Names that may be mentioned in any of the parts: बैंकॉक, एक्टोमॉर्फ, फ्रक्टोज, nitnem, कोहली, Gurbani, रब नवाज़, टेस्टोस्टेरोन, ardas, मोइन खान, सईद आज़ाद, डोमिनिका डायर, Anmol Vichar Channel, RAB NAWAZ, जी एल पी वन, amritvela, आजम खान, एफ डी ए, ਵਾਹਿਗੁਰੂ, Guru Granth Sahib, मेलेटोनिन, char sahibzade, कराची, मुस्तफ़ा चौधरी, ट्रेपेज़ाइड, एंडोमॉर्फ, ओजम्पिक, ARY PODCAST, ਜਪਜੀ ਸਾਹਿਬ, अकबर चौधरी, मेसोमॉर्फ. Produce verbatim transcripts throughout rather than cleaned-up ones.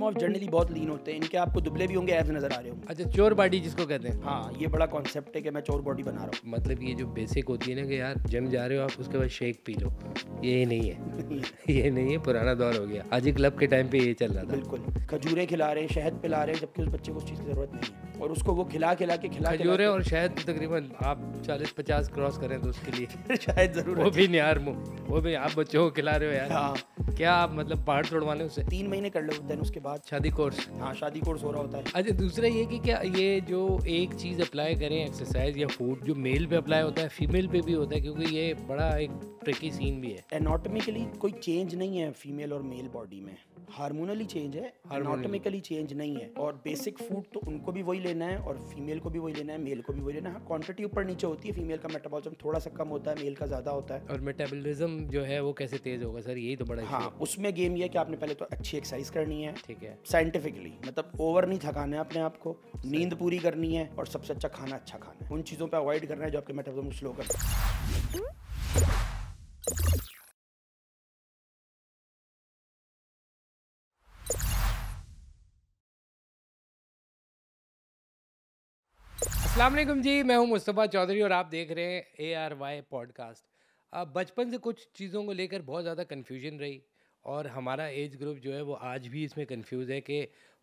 Form of generally बहुत लीन होते हैं, इनके आपको दुबले भी होंगे, एब्स नजर आ रहे होंगे। अच्छा, चोर बॉडी जिसको कहते हैं। हाँ, ये बड़ा कॉन्सेप्ट है कि मैं चोर बॉडी बना रहा हूँ। मतलब ये जो बेसिक होती है ना कि यार जिम जा रहे हो आप, उसके बाद शेक पी लो, ये नहीं है ये नहीं है, पुराना दौर हो गया। आज क्लब के टाइम पे ये चल रहा था। बिल्कुल, खजूरें खिला रहे हैं, शहद पिला रहे हैं, जबकि उस बच्चे को उस चीज़ की जरूरत नहीं है, और उसको वो खिला खिला के खिला खजूरें और शायद तकरीबन आप चालीस पचास क्रॉस करें तो उसके लिए शायद जरूर वो भी यार वो भी आप बच्चों को खिला रहे हो यार। हाँ। क्या आप मतलब पहाड़ तोड़वा लें उससे? तीन महीने कर लेते हैं, उसके बाद शादी कोर्स। हाँ, शादी कोर्स हो रहा होता है। अच्छा, दूसरा ये कि क्या ये जो एक चीज़ अप्लाई करें एक्सरसाइज या फूड, जो मेल पे अप्लाई होता है फीमेल पे भी होता है? क्योंकि ये बड़ा एक ट्रिकी सीन भी है। एनाटॉमिकली कोई चेंज नहीं है फीमेल और मेल बॉडी में, हार्मोनली चेंज है, एनाटॉमिकली चेंज नहीं है। और बेसिक फूड तो उनको भी वही लेना है, और फीमेल को भी वही लेना है, मेल को भी वही लेना है। हाँ, क्वांटिटी ऊपर नीचे होती है, फीमेल का मेटाबॉलिज्म थोड़ा सा कम होता है, मेल का ज़्यादा होता है। और मेटाबॉलिज्म जो है वो कैसे तेज़ होगा सर, यही तो बड़ा। हाँ, उसमें गेम ये है कि आपने पहले तो अच्छी एक्सरसाइज करनी है, ठीक है, साइंटिफिकली, मतलब ओवर नहीं थकाना है अपने आप को, नींद पूरी करनी है, और सबसे अच्छा खाना अच्छा खाना है। उन चीज़ों पर अवॉइड करना है जो आपके मेटाबॉलिज्म स्लो करते हैं। अस्सलाम वालेकुम जी, मैं हूं मुस्तफ़ा चौधरी और आप देख रहे हैं ए आर वाई पॉडकास्ट। अब बचपन से कुछ चीज़ों को लेकर बहुत ज़्यादा कन्फ्यूजन रही, और हमारा एज ग्रुप जो है वो आज भी इसमें कन्फ्यूज़ है कि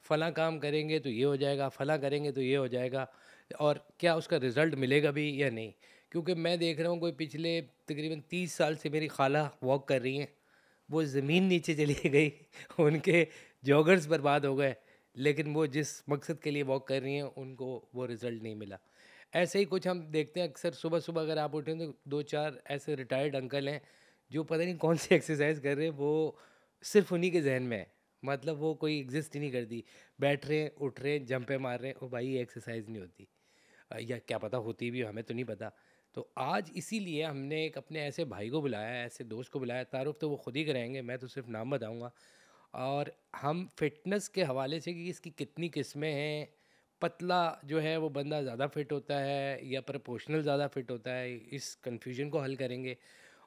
फ़लाँ काम करेंगे तो ये हो जाएगा, फ़लाँ करेंगे तो ये हो जाएगा, और क्या उसका रिज़ल्ट मिलेगा भी या नहीं। क्योंकि मैं देख रहा हूँ कोई पिछले तकरीबन तीस साल से मेरी खाला वॉक कर रही हैं, वो ज़मीन नीचे चली गई, उनके जॉगर्स बर्बाद हो गए, लेकिन वो जिस मकसद के लिए वॉक कर रही हैं उनको वो रिज़ल्ट नहीं मिला। ऐसे ही कुछ हम देखते हैं अक्सर, सुबह सुबह अगर आप उठें तो दो चार ऐसे रिटायर्ड अंकल हैं जो पता नहीं कौन सी एक्सरसाइज कर रहे हैं, वो सिर्फ उन्हीं के जहन में है, मतलब वो कोई एग्जिस्ट ही नहीं करती, बैठ रहे हैं, उठ रहे हैं, जंपें मार रहे हैं, और भाई ये एक्सरसाइज नहीं होती, या क्या पता होती भी, हमें तो नहीं पता। तो आज इसीलिए हमने एक अपने ऐसे भाई को बुलाया, ऐसे दोस्त को बुलाया, तारुफ तो वो खुद ही कराएंगे, मैं तो सिर्फ नाम बताऊँगा। और हम फिटनेस के हवाले से कि इसकी कितनी किस्में हैं, पतला जो है वो बंदा ज़्यादा फिट होता है या प्रोपोर्शनल ज़्यादा फिट होता है, इस कन्फ्यूजन को हल करेंगे,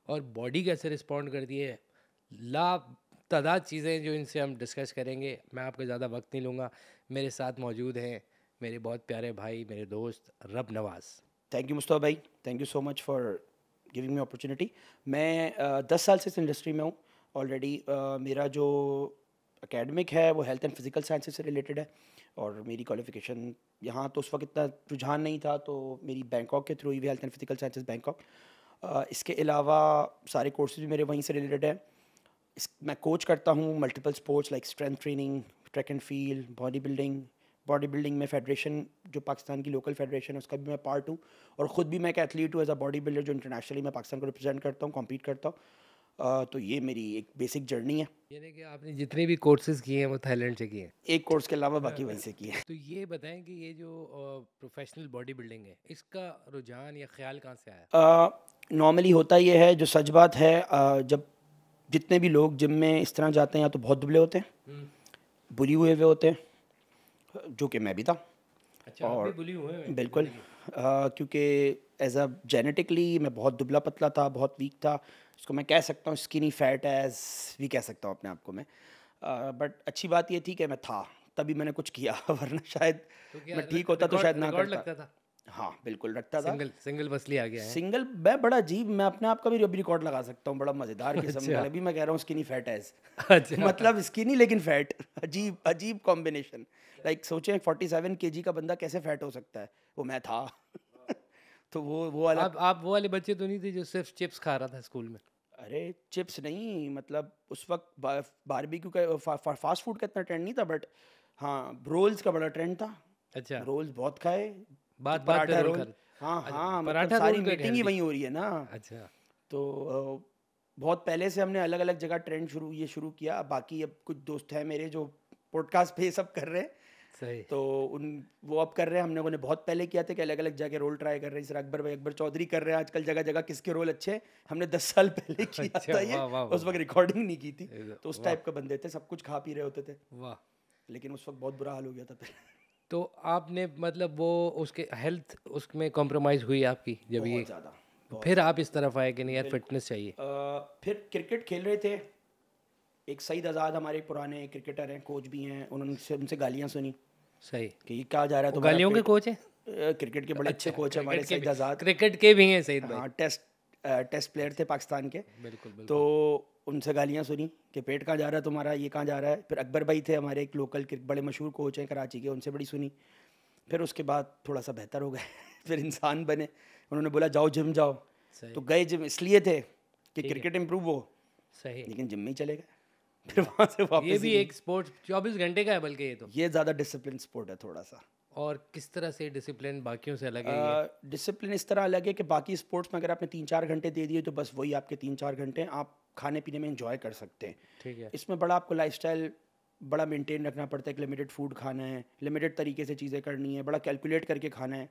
और बॉडी कैसे रिस्पॉन्ड करती है, ला तादाद चीज़ें जो इनसे हम डिस्कस करेंगे। मैं आपको ज़्यादा वक्त नहीं लूँगा, मेरे साथ मौजूद हैं मेरे बहुत प्यारे भाई, मेरे दोस्त रब नवाज। थैंक यू मुस्तफ़ा भाई, thank you so much for giving me opportunity. मैं दस साल से इस इंडस्ट्री में हूँ ऑलरेडी। uh, मेरा जो एकेडमिक है वो हेल्थ एंड फिजिकल साइंसेज से रिलेटेड है, और मेरी क्वालिफ़िकेशन यहाँ तो उस वक्त इतना रुझान नहीं था, तो मेरी बैंकॉक के थ्रू ही health and physical sciences बैंकॉक। uh, इसके अलावा सारे कोर्सेज भी मेरे वहीं से रिलेटेड है। इस, मैं कोच करता हूँ multiple sports like strength training, track and field, body building. Body building में फेडरेशन जो पाकिस्तान की लोकल फेडरेशन है उसका भी मैं पार्ट हूँ, और ख़ुद भी मैं एक एथलीट हूँ एज अ बॉडी बिल्डर, जो इंटरनेशनली मैं पाकिस्तान को रिप्रेजेंट करता हूँ, कॉम्पीट करता हूँ। Uh, तो ये मेरी एक बेसिक जर्नी है। यानी कि आपने जितने भी कोर्सेज किए हैं वो थाईलैंड से किए हैं, एक कोर्स के अलावा बाकी वहीं से किए हैं। तो ये बताएं कि ये जो प्रोफेशनल बॉडी बिल्डिंग है, इसका रुझान या ख्याल कहाँ से आया? नॉर्मली uh, होता ये है, जो सच बात है, uh, जब जितने भी लोग जिम में इस तरह जाते हैं, या तो बहुत दुबले होते हैं, बुली हुए हुए होते हैं, जो कि मैं भी था। अच्छा, और बुली हुए हुए? बिल्कुल, क्योंकि एज अ जेनेटिकली मैं बहुत दुबला पतला था, बहुत वीक था, इसको मैं कह सकता हूँ स्किनी फैट एज भी कह सकता हूँ अपने आप को मैं। बट uh, अच्छी बात ये थी कि मैं था, तभी मैंने कुछ किया, वरना शायद तो मैं ठीक होता तो शायद ना करता था। हाँ बिल्कुल, रखता था। सिंगल सिंगल मसली आ गया है। सिंगल मैं बड़ा अजीब, मैं अपने आप का भी रिकॉर्ड लगा सकता हूँ, बड़ा मज़ेदार किस्म का। अभी मैं कह रहा हूँ स्किनी फैट एज, मतलब स्किनी लेकिन फैट, अजीब अजीब कॉम्बिनेशन। लाइक सोचें सैंतालीस केजी का बंदा कैसे फैट हो सकता है, वो मैं था। तो वो वो वाला आप, आप वो वाले बच्चे तो नहीं थे जो सिर्फ चिप्स खा रहा था स्कूल में? अरे चिप्स नहीं, मतलब उस वक्त बा, बारबेक्यू का फा, फा, फास्ट फूड का इतना ट्रेंड नहीं था, बट हाँ रोल्स का बड़ा ट्रेंड था। अच्छा, रोल्स बहुत खाए, बात बात पे रोल। हाँ हाँ, मतलब सारी मीटिंग ही वहीं हो रही है ना। अच्छा, तो बहुत पहले से हमने अलग अलग जगह ट्रेंड शुरू ये शुरू किया। बाकी अब कुछ दोस्त हैं मेरे जो पॉडकास्ट पे सब कर रहे हैं, सही, तो उन वो अब कर रहे हैं, हम लोगों ने बहुत पहले किया था कि अलग अलग जगह रोल ट्राई कर रहे हैं। सर अकबर भाई, अकबर चौधरी कर रहे हैं आजकल जगह जगह, किसके रोल अच्छे हैं, हमने दस साल पहले किया। अच्छा, था ये वा, वा, वा, उस वक्त रिकॉर्डिंग नहीं की थी, तो उस टाइप का बंदे थे, सब कुछ खा पी रहे होते थे। वाह, लेकिन उस वक्त बहुत बुरा हाल हो गया था। तो आपने मतलब वो उसके हेल्थ उसमें कॉम्प्रोमाइज़ हुई आपकी जब ये ज़्यादा, फिर आप इस तरफ आए कि नहीं यार फिटनेस चाहिए? फिर क्रिकेट खेल रहे थे एक सईद आज़ाद हमारे पुराने क्रिकेटर हैं, कोच भी हैं, उन्होंने उनसे गालियाँ सुनी सही कि ये क्या जा रहा है तो गालियों के कोच हैं क्रिकेट के, बड़े अच्छे कोच हमारे सईद आज़ाद, क्रिकेट के भी हैं सईद भाई, हाँ टेस्ट टेस्ट प्लेयर थे पाकिस्तान के, बिल्कुल। तो उनसे गालियाँ सुनी कि पेट कहाँ जा रहा है तुम्हारा, ये कहाँ जा रहा है। फिर अकबर भाई थे हमारे एक लोकल बड़े मशहूर कोच हैं कराची के, उनसे बड़ी सुनी। फिर उसके बाद थोड़ा सा बेहतर हो गए, फिर इंसान बने, उन्होंने बोला जाओ जिम जाओ, तो गए जिम इसलिए थे कि क्रिकेट इम्प्रूव हो सही, लेकिन जिम में ही चले गए। फिर वहाँ से वापस ये भी एक स्पोर्ट चौबीस घंटे का है, बल्कि ये तो ये ज़्यादा डिसिप्लिन स्पोर्ट है थोड़ा सा। और किस तरह से डिसिप्लिन बाकियों से अलग है? डिसिप्लिन इस तरह अलग है कि बाकी स्पोर्ट्स में अगर आपने तीन चार घंटे दे दिए तो बस वही आपके तीन चार घंटे आप खाने पीने में इंजॉय कर सकते हैं, ठीक है। इसमें बड़ा आपको लाइफस्टाइल बड़ा मेंटेन रखना पड़ता है कि लिमिटेड फूड खाना है, लिमिटेड तरीके से चीज़ें करनी है, बड़ा कैलकुलेट करके खाना है,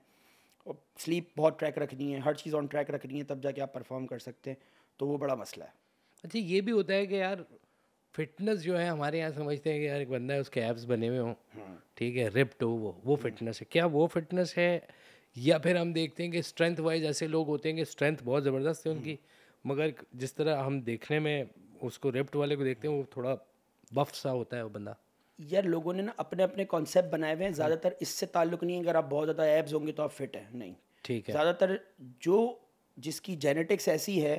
और स्लीप बहुत ट्रैक रखनी है, हर चीज़ ऑन ट्रैक रखनी है, तब जाके आप परफॉर्म कर सकते हैं। तो वो बड़ा मसला है। अच्छा ये भी होता है कि यार फिटनेस जो है हमारे यहाँ समझते हैं कि यार एक बंदा है उसके एब्स बने हुए हों, ठीक है, रिप्ड हो, वो वो फिटनेस है, क्या वो फिटनेस है? या फिर हम देखते हैं कि स्ट्रेंथ वाइज ऐसे लोग होते हैं कि स्ट्रेंथ बहुत ज़बरदस्त है उनकी, मगर जिस तरह हम देखने में उसको रिप्ड वाले को देखते हैं वो थोड़ा बफ सा होता है वो बंदा। यार लोगों ने ना अपने अपने कॉन्सेप्ट बनाए हुए हैं, ज़्यादातर इससे ताल्लुक नहीं है अगर आप बहुत ज़्यादा एब्स होंगे तो आप फिट हैं, नहीं, ठीक है। ज़्यादातर जो जिसकी जेनेटिक्स ऐसी है,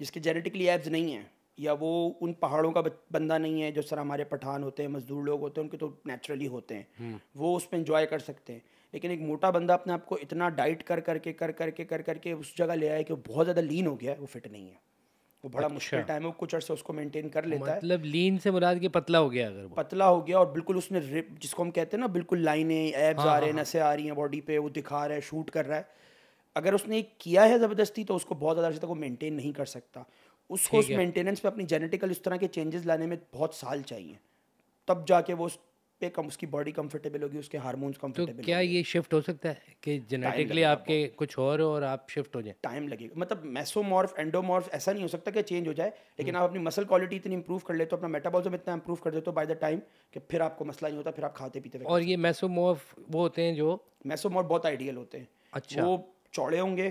जिसके जेनेटिकली एब्स नहीं है, या वो उन पहाड़ों का बंदा नहीं है, जो सर हमारे पठान होते हैं, मजदूर लोग होते हैं, उनके तो नेचुरली होते हैं, वो उसमें इंजॉय कर सकते हैं। लेकिन एक मोटा बंदा अपने आप को इतना डाइट कर करके कर करके कर करके उस जगह ले आए कि वो बहुत ज़्यादा लीन हो गया है, वो फिट नहीं है, वो बड़ा मुश्किल टाइम है, वो कुछ अर्से उसको मेंटेन कर लेता है। मतलब लीन से मुराद कि पतला हो गया, अगर पतला हो गया और बिल्कुल उसने रिप जिसको हम कहते हैं ना, बिल्कुल लाइनें एब्स आ रहे हैं, नसें आ रही हैं बॉडी पे, वो दिखा रहा है, शूट कर रहा है। अगर उसने किया है ज़बरदस्ती तो उसको बहुत ज़्यादा अर्से तक वो मेनटेन नहीं कर सकता, उसको उस मेंटेनेंस पे अपनी जेनेटिकल इस तरह के चेंजेस लाने में बहुत साल चाहिए, तब जाके वो उस पे कम उसकी बॉडी कंफर्टेबल होगी, उसके हार्मोन्स कंफर्टेबल। तो क्या ये शिफ्ट हो सकता है कि जेनेटिकली आपके कुछ और हो और आप शिफ्ट हो जाए? टाइम लगेगा, मतलब मेसोमॉर्फ एंडोमॉर्फ ऐसा नहीं हो सकता कि चेंज हो जाए, लेकिन आप अपनी मसल क्वालिटी इतनी इंप्रूव कर लेते हो, अपना मेटाबॉलिज्म इतना इंप्रूव कर देते हो बाय द टाइम कि फिर आपको मसला नहीं होता, फिर आप खाते पीते। और ये मेसोमॉर्फ वो होते हैं, जो मेसोमॉर्फ बहुत आइडियल होते हैं, अच्छा वो चौड़े होंगे,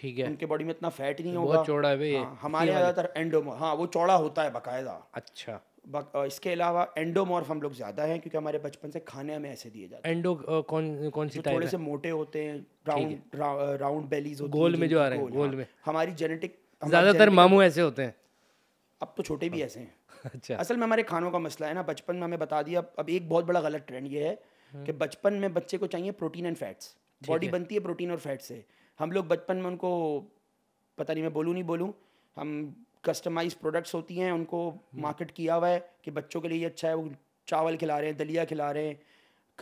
ठीक है, उनके बॉडी में इतना फैट नहीं होगा, बहुत चौड़ा है। हाँ, हमारे ज़्यादातर एंडोमॉर्फ, हाँ वो चौड़ा होता है बाकायदा। अच्छा बक, इसके अलावा एंडोमॉर्फ हम लोग ज़्यादा हैं क्योंकि हमारे बचपन से खाने में ऐसे दिए जाते हैं। एंडो कौन कौन सी टाइप है? थोड़े से मोटे होते हैं, राउंड राउंड बेलीज होती है, गोल में जो आ रहे हैं, गोल में। हमारी जेनेटिक ज़्यादातर मामू ऐसे होते हैं, अब तो छोटे भी ऐसे हैं। अच्छा असल में हमारे खानों का मसला है ना, बचपन में हमें बता दिया। अब एक बहुत बड़ा गलत ट्रेंड ये है कि बचपन में बच्चे को चाहिए प्रोटीन एंड फैट्स, बॉडी बनती है प्रोटीन और फैट से। हम लोग बचपन में उनको, पता नहीं मैं बोलूँ नहीं बोलूँ, हम कस्टमाइज प्रोडक्ट्स होती हैं उनको मार्केट किया हुआ है कि बच्चों के लिए अच्छा है, वो चावल खिला रहे हैं, दलिया खिला रहे हैं,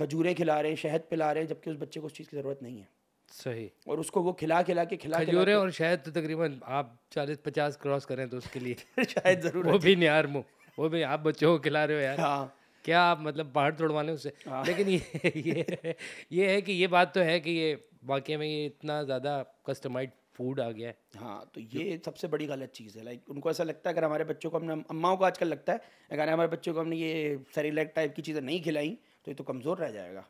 खजूरें खिला रहे हैं, शहद पिला रहे हैं, जबकि उस बच्चे को उस चीज़ की ज़रूरत नहीं है। सही। और उसको वो खिला खिला के खिला खजूरें और शहद तो तकरीबन आप चालीस पचास क्रॉस करें तो उसके लिए शायद ज़रूर, वो भी यार मुँह वो भी आप बच्चों को खिला रहे हो यार। हाँ क्या आप मतलब पहाड़ तोड़वाने उससे। लेकिन ये ये ये है कि ये बात तो है कि ये वाकई में ये इतना ज़्यादा कस्टमाइज्ड फूड आ गया है। हाँ तो ये सबसे बड़ी गलत चीज़ है। लाइक उनको ऐसा लगता है अगर हमारे बच्चों को, हमने अम्माओं को आजकल लगता है अगर हमारे बच्चों को हमने ये सेरेलैक टाइप की चीज़ें नहीं खिलाई तो ये तो कमज़ोर रह जाएगा,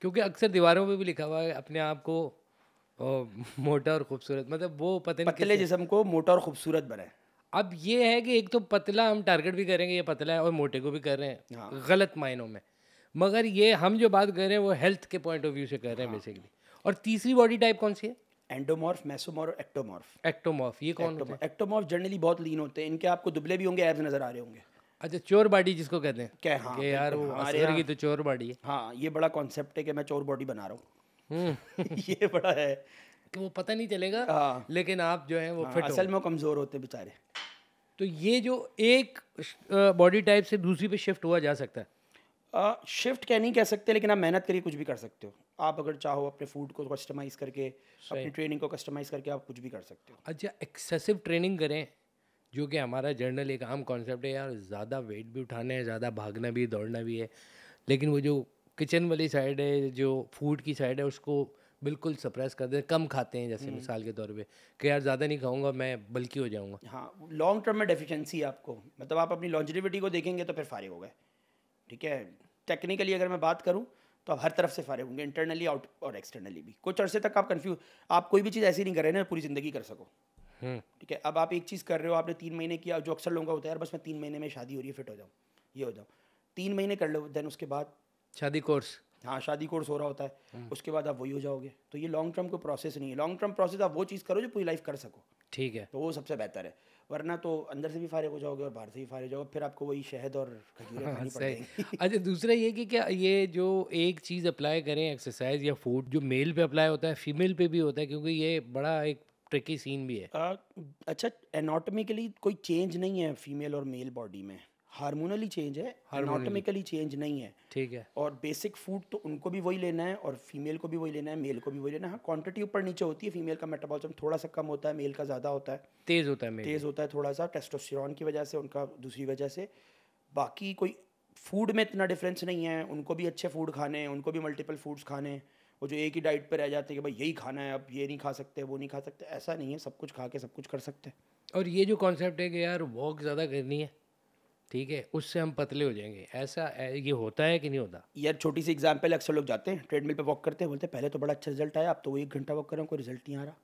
क्योंकि अक्सर दीवारों पर भी लिखा हुआ है अपने आप को मोटा और खूबसूरत, मतलब वो पतले पतले जिस्म को मोटा और खूबसूरत बनाए। अब ये है कि एक तो पतला हम टारगेट भी करेंगे, ये पतला है और मोटे को भी कर रहे हैं। हाँ। गलत मायनों में, मगर ये हम जो बात कर रहे हैं वो हेल्थ के पॉइंट ऑफ व्यू से कर रहे हैं बेसिकली। और तीसरी बॉडी टाइप कौन सी है? एंडोमॉर्फ, मेसोमॉर्फ, एक्टोमॉर्फ। एक्टोमॉर्फ ये कौन होता है? एक्टोमॉर्फ जनरली बहुत लीन होते हैं, इनके आपको दुबले भी होंगे, एब्स नजर आ रहे होंगे। अच्छा चोर बॉडी जिसको कहते हैं क्या? हाँ यार वो असगर की तो चोर बॉडी है। हाँ ये बड़ा कॉन्सेप्ट है कि मैं चोर बॉडी बना रहा हूँ, ये बड़ा है कि वो पता नहीं चलेगा। हाँ। लेकिन आप जो है वो हाँ, फिट असल में कमज़ोर होते बेचारे। तो ये जो एक बॉडी टाइप से दूसरी पे शिफ्ट हुआ जा सकता है। आ, शिफ्ट क्या नहीं कह सकते, लेकिन आप मेहनत करके कुछ भी कर सकते हो। आप अगर चाहो अपने फूड को कस्टमाइज़ करके, अपनी ट्रेनिंग को कस्टमाइज़ करके आप कुछ भी कर सकते हो। अच्छा एक्सेसिव ट्रेनिंग करें, जो कि हमारा जर्नल एक आम कॉन्सेप्ट है यार, ज़्यादा वेट भी उठाना है, ज़्यादा भागना भी, दौड़ना भी है, लेकिन वो जो किचन वाली साइड है, जो फूड की साइड है, उसको बिल्कुल सप्रेस कर दें, कम खाते हैं। जैसे मिसाल के तौर पे कि यार ज़्यादा नहीं खाऊंगा मैं, बल्कि हो जाऊंगा। हाँ लॉन्ग टर्म में डेफिशिएंसी आपको, मतलब आप अपनी लॉन्जिविटी को देखेंगे तो फिर फारिग हो गए। ठीक है टेक्निकली अगर मैं बात करूं तो आप हर तरफ से फारिग होंगे, इंटरनली आउट और एक्सटर्नली भी। कुछ अर्से तक आप कन्फ्यूज, आप कोई भी चीज़ ऐसी नहीं कर रहे ना पूरी ज़िंदगी कर सको। ठीक है अब आप एक चीज़ कर रहे हो, आपने तीन महीने किया, जो अक्सर लोगों का होता है यार बस मैं तीन महीने में शादी हो रही है फिट हो जाऊँ, ये हो जाओ, तीन महीने कर लो, देन उसके बाद शादी कोर्स, हाँ शादी कोर्स हो रहा होता है, उसके बाद आप वही हो जाओगे। तो ये लॉन्ग टर्म कोई प्रोसेस नहीं है, लॉन्ग टर्म प्रोसेस आप वो चीज़ करो जो पूरी लाइफ कर सको, ठीक है, तो वो सबसे बेहतर है, वरना तो अंदर से भी फारिग हो जाओगे और बाहर से भी फारिग हो जाओगे, फिर आपको वही शहद और खजूरें खानी पड़ेंगी। अच्छा दूसरा ये कि क्या ये जो एक चीज़ अप्लाई करें एक्सरसाइज या फूड, जो मेल पे अप्लाई होता है फीमेल पे भी होता है, क्योंकि ये बड़ा एक ट्रिकी सीन भी है। आ, अच्छा एनाटॉमिकली कोई चेंज नहीं है फीमेल और मेल बॉडी में, हार्मोनली चेंज है, एनाटॉमिकली चेंज नहीं है, ठीक है, और बेसिक फूड तो उनको भी वही लेना है और फीमेल को भी वही लेना है, मेल को भी वही लेना है। हाँ क्वांटिटी ऊपर नीचे होती है, फीमेल का मेटाबॉलिज्म थोड़ा सा कम होता है, मेल का ज़्यादा होता है, तेज़ होता है, तेज़ होता है थोड़ा सा, टेस्टोस्टेरोन की वजह से उनका, दूसरी वजह से। बाकी कोई फूड में इतना डिफरेंस नहीं है, उनको भी अच्छे फूड खाने, उनको भी मल्टीपल फूड्स खाने, वो जो एक ही डाइट पर रह जाते हैं कि भाई यही खाना है, अब ये नहीं खा सकते वो नहीं खा सकते, ऐसा नहीं है, सब कुछ खा के सब कुछ कर सकते हैं। और ये जो कॉन्सेप्ट है कि यार वॉक ज़्यादा करनी है, ठीक है, उससे हम पतले हो जाएंगे, ऐसा ये होता है कि नहीं होता? यार छोटी सी एग्जांपल, अक्सर लोग जाते हैं ट्रेडमिल पे वॉक करते हैं, बोलते हैं पहले तो बड़ा अच्छा रिजल्ट आया, अब तो वो एक घंटा वॉक कर रहे हैं कोई रिजल्ट नहीं आ रहा,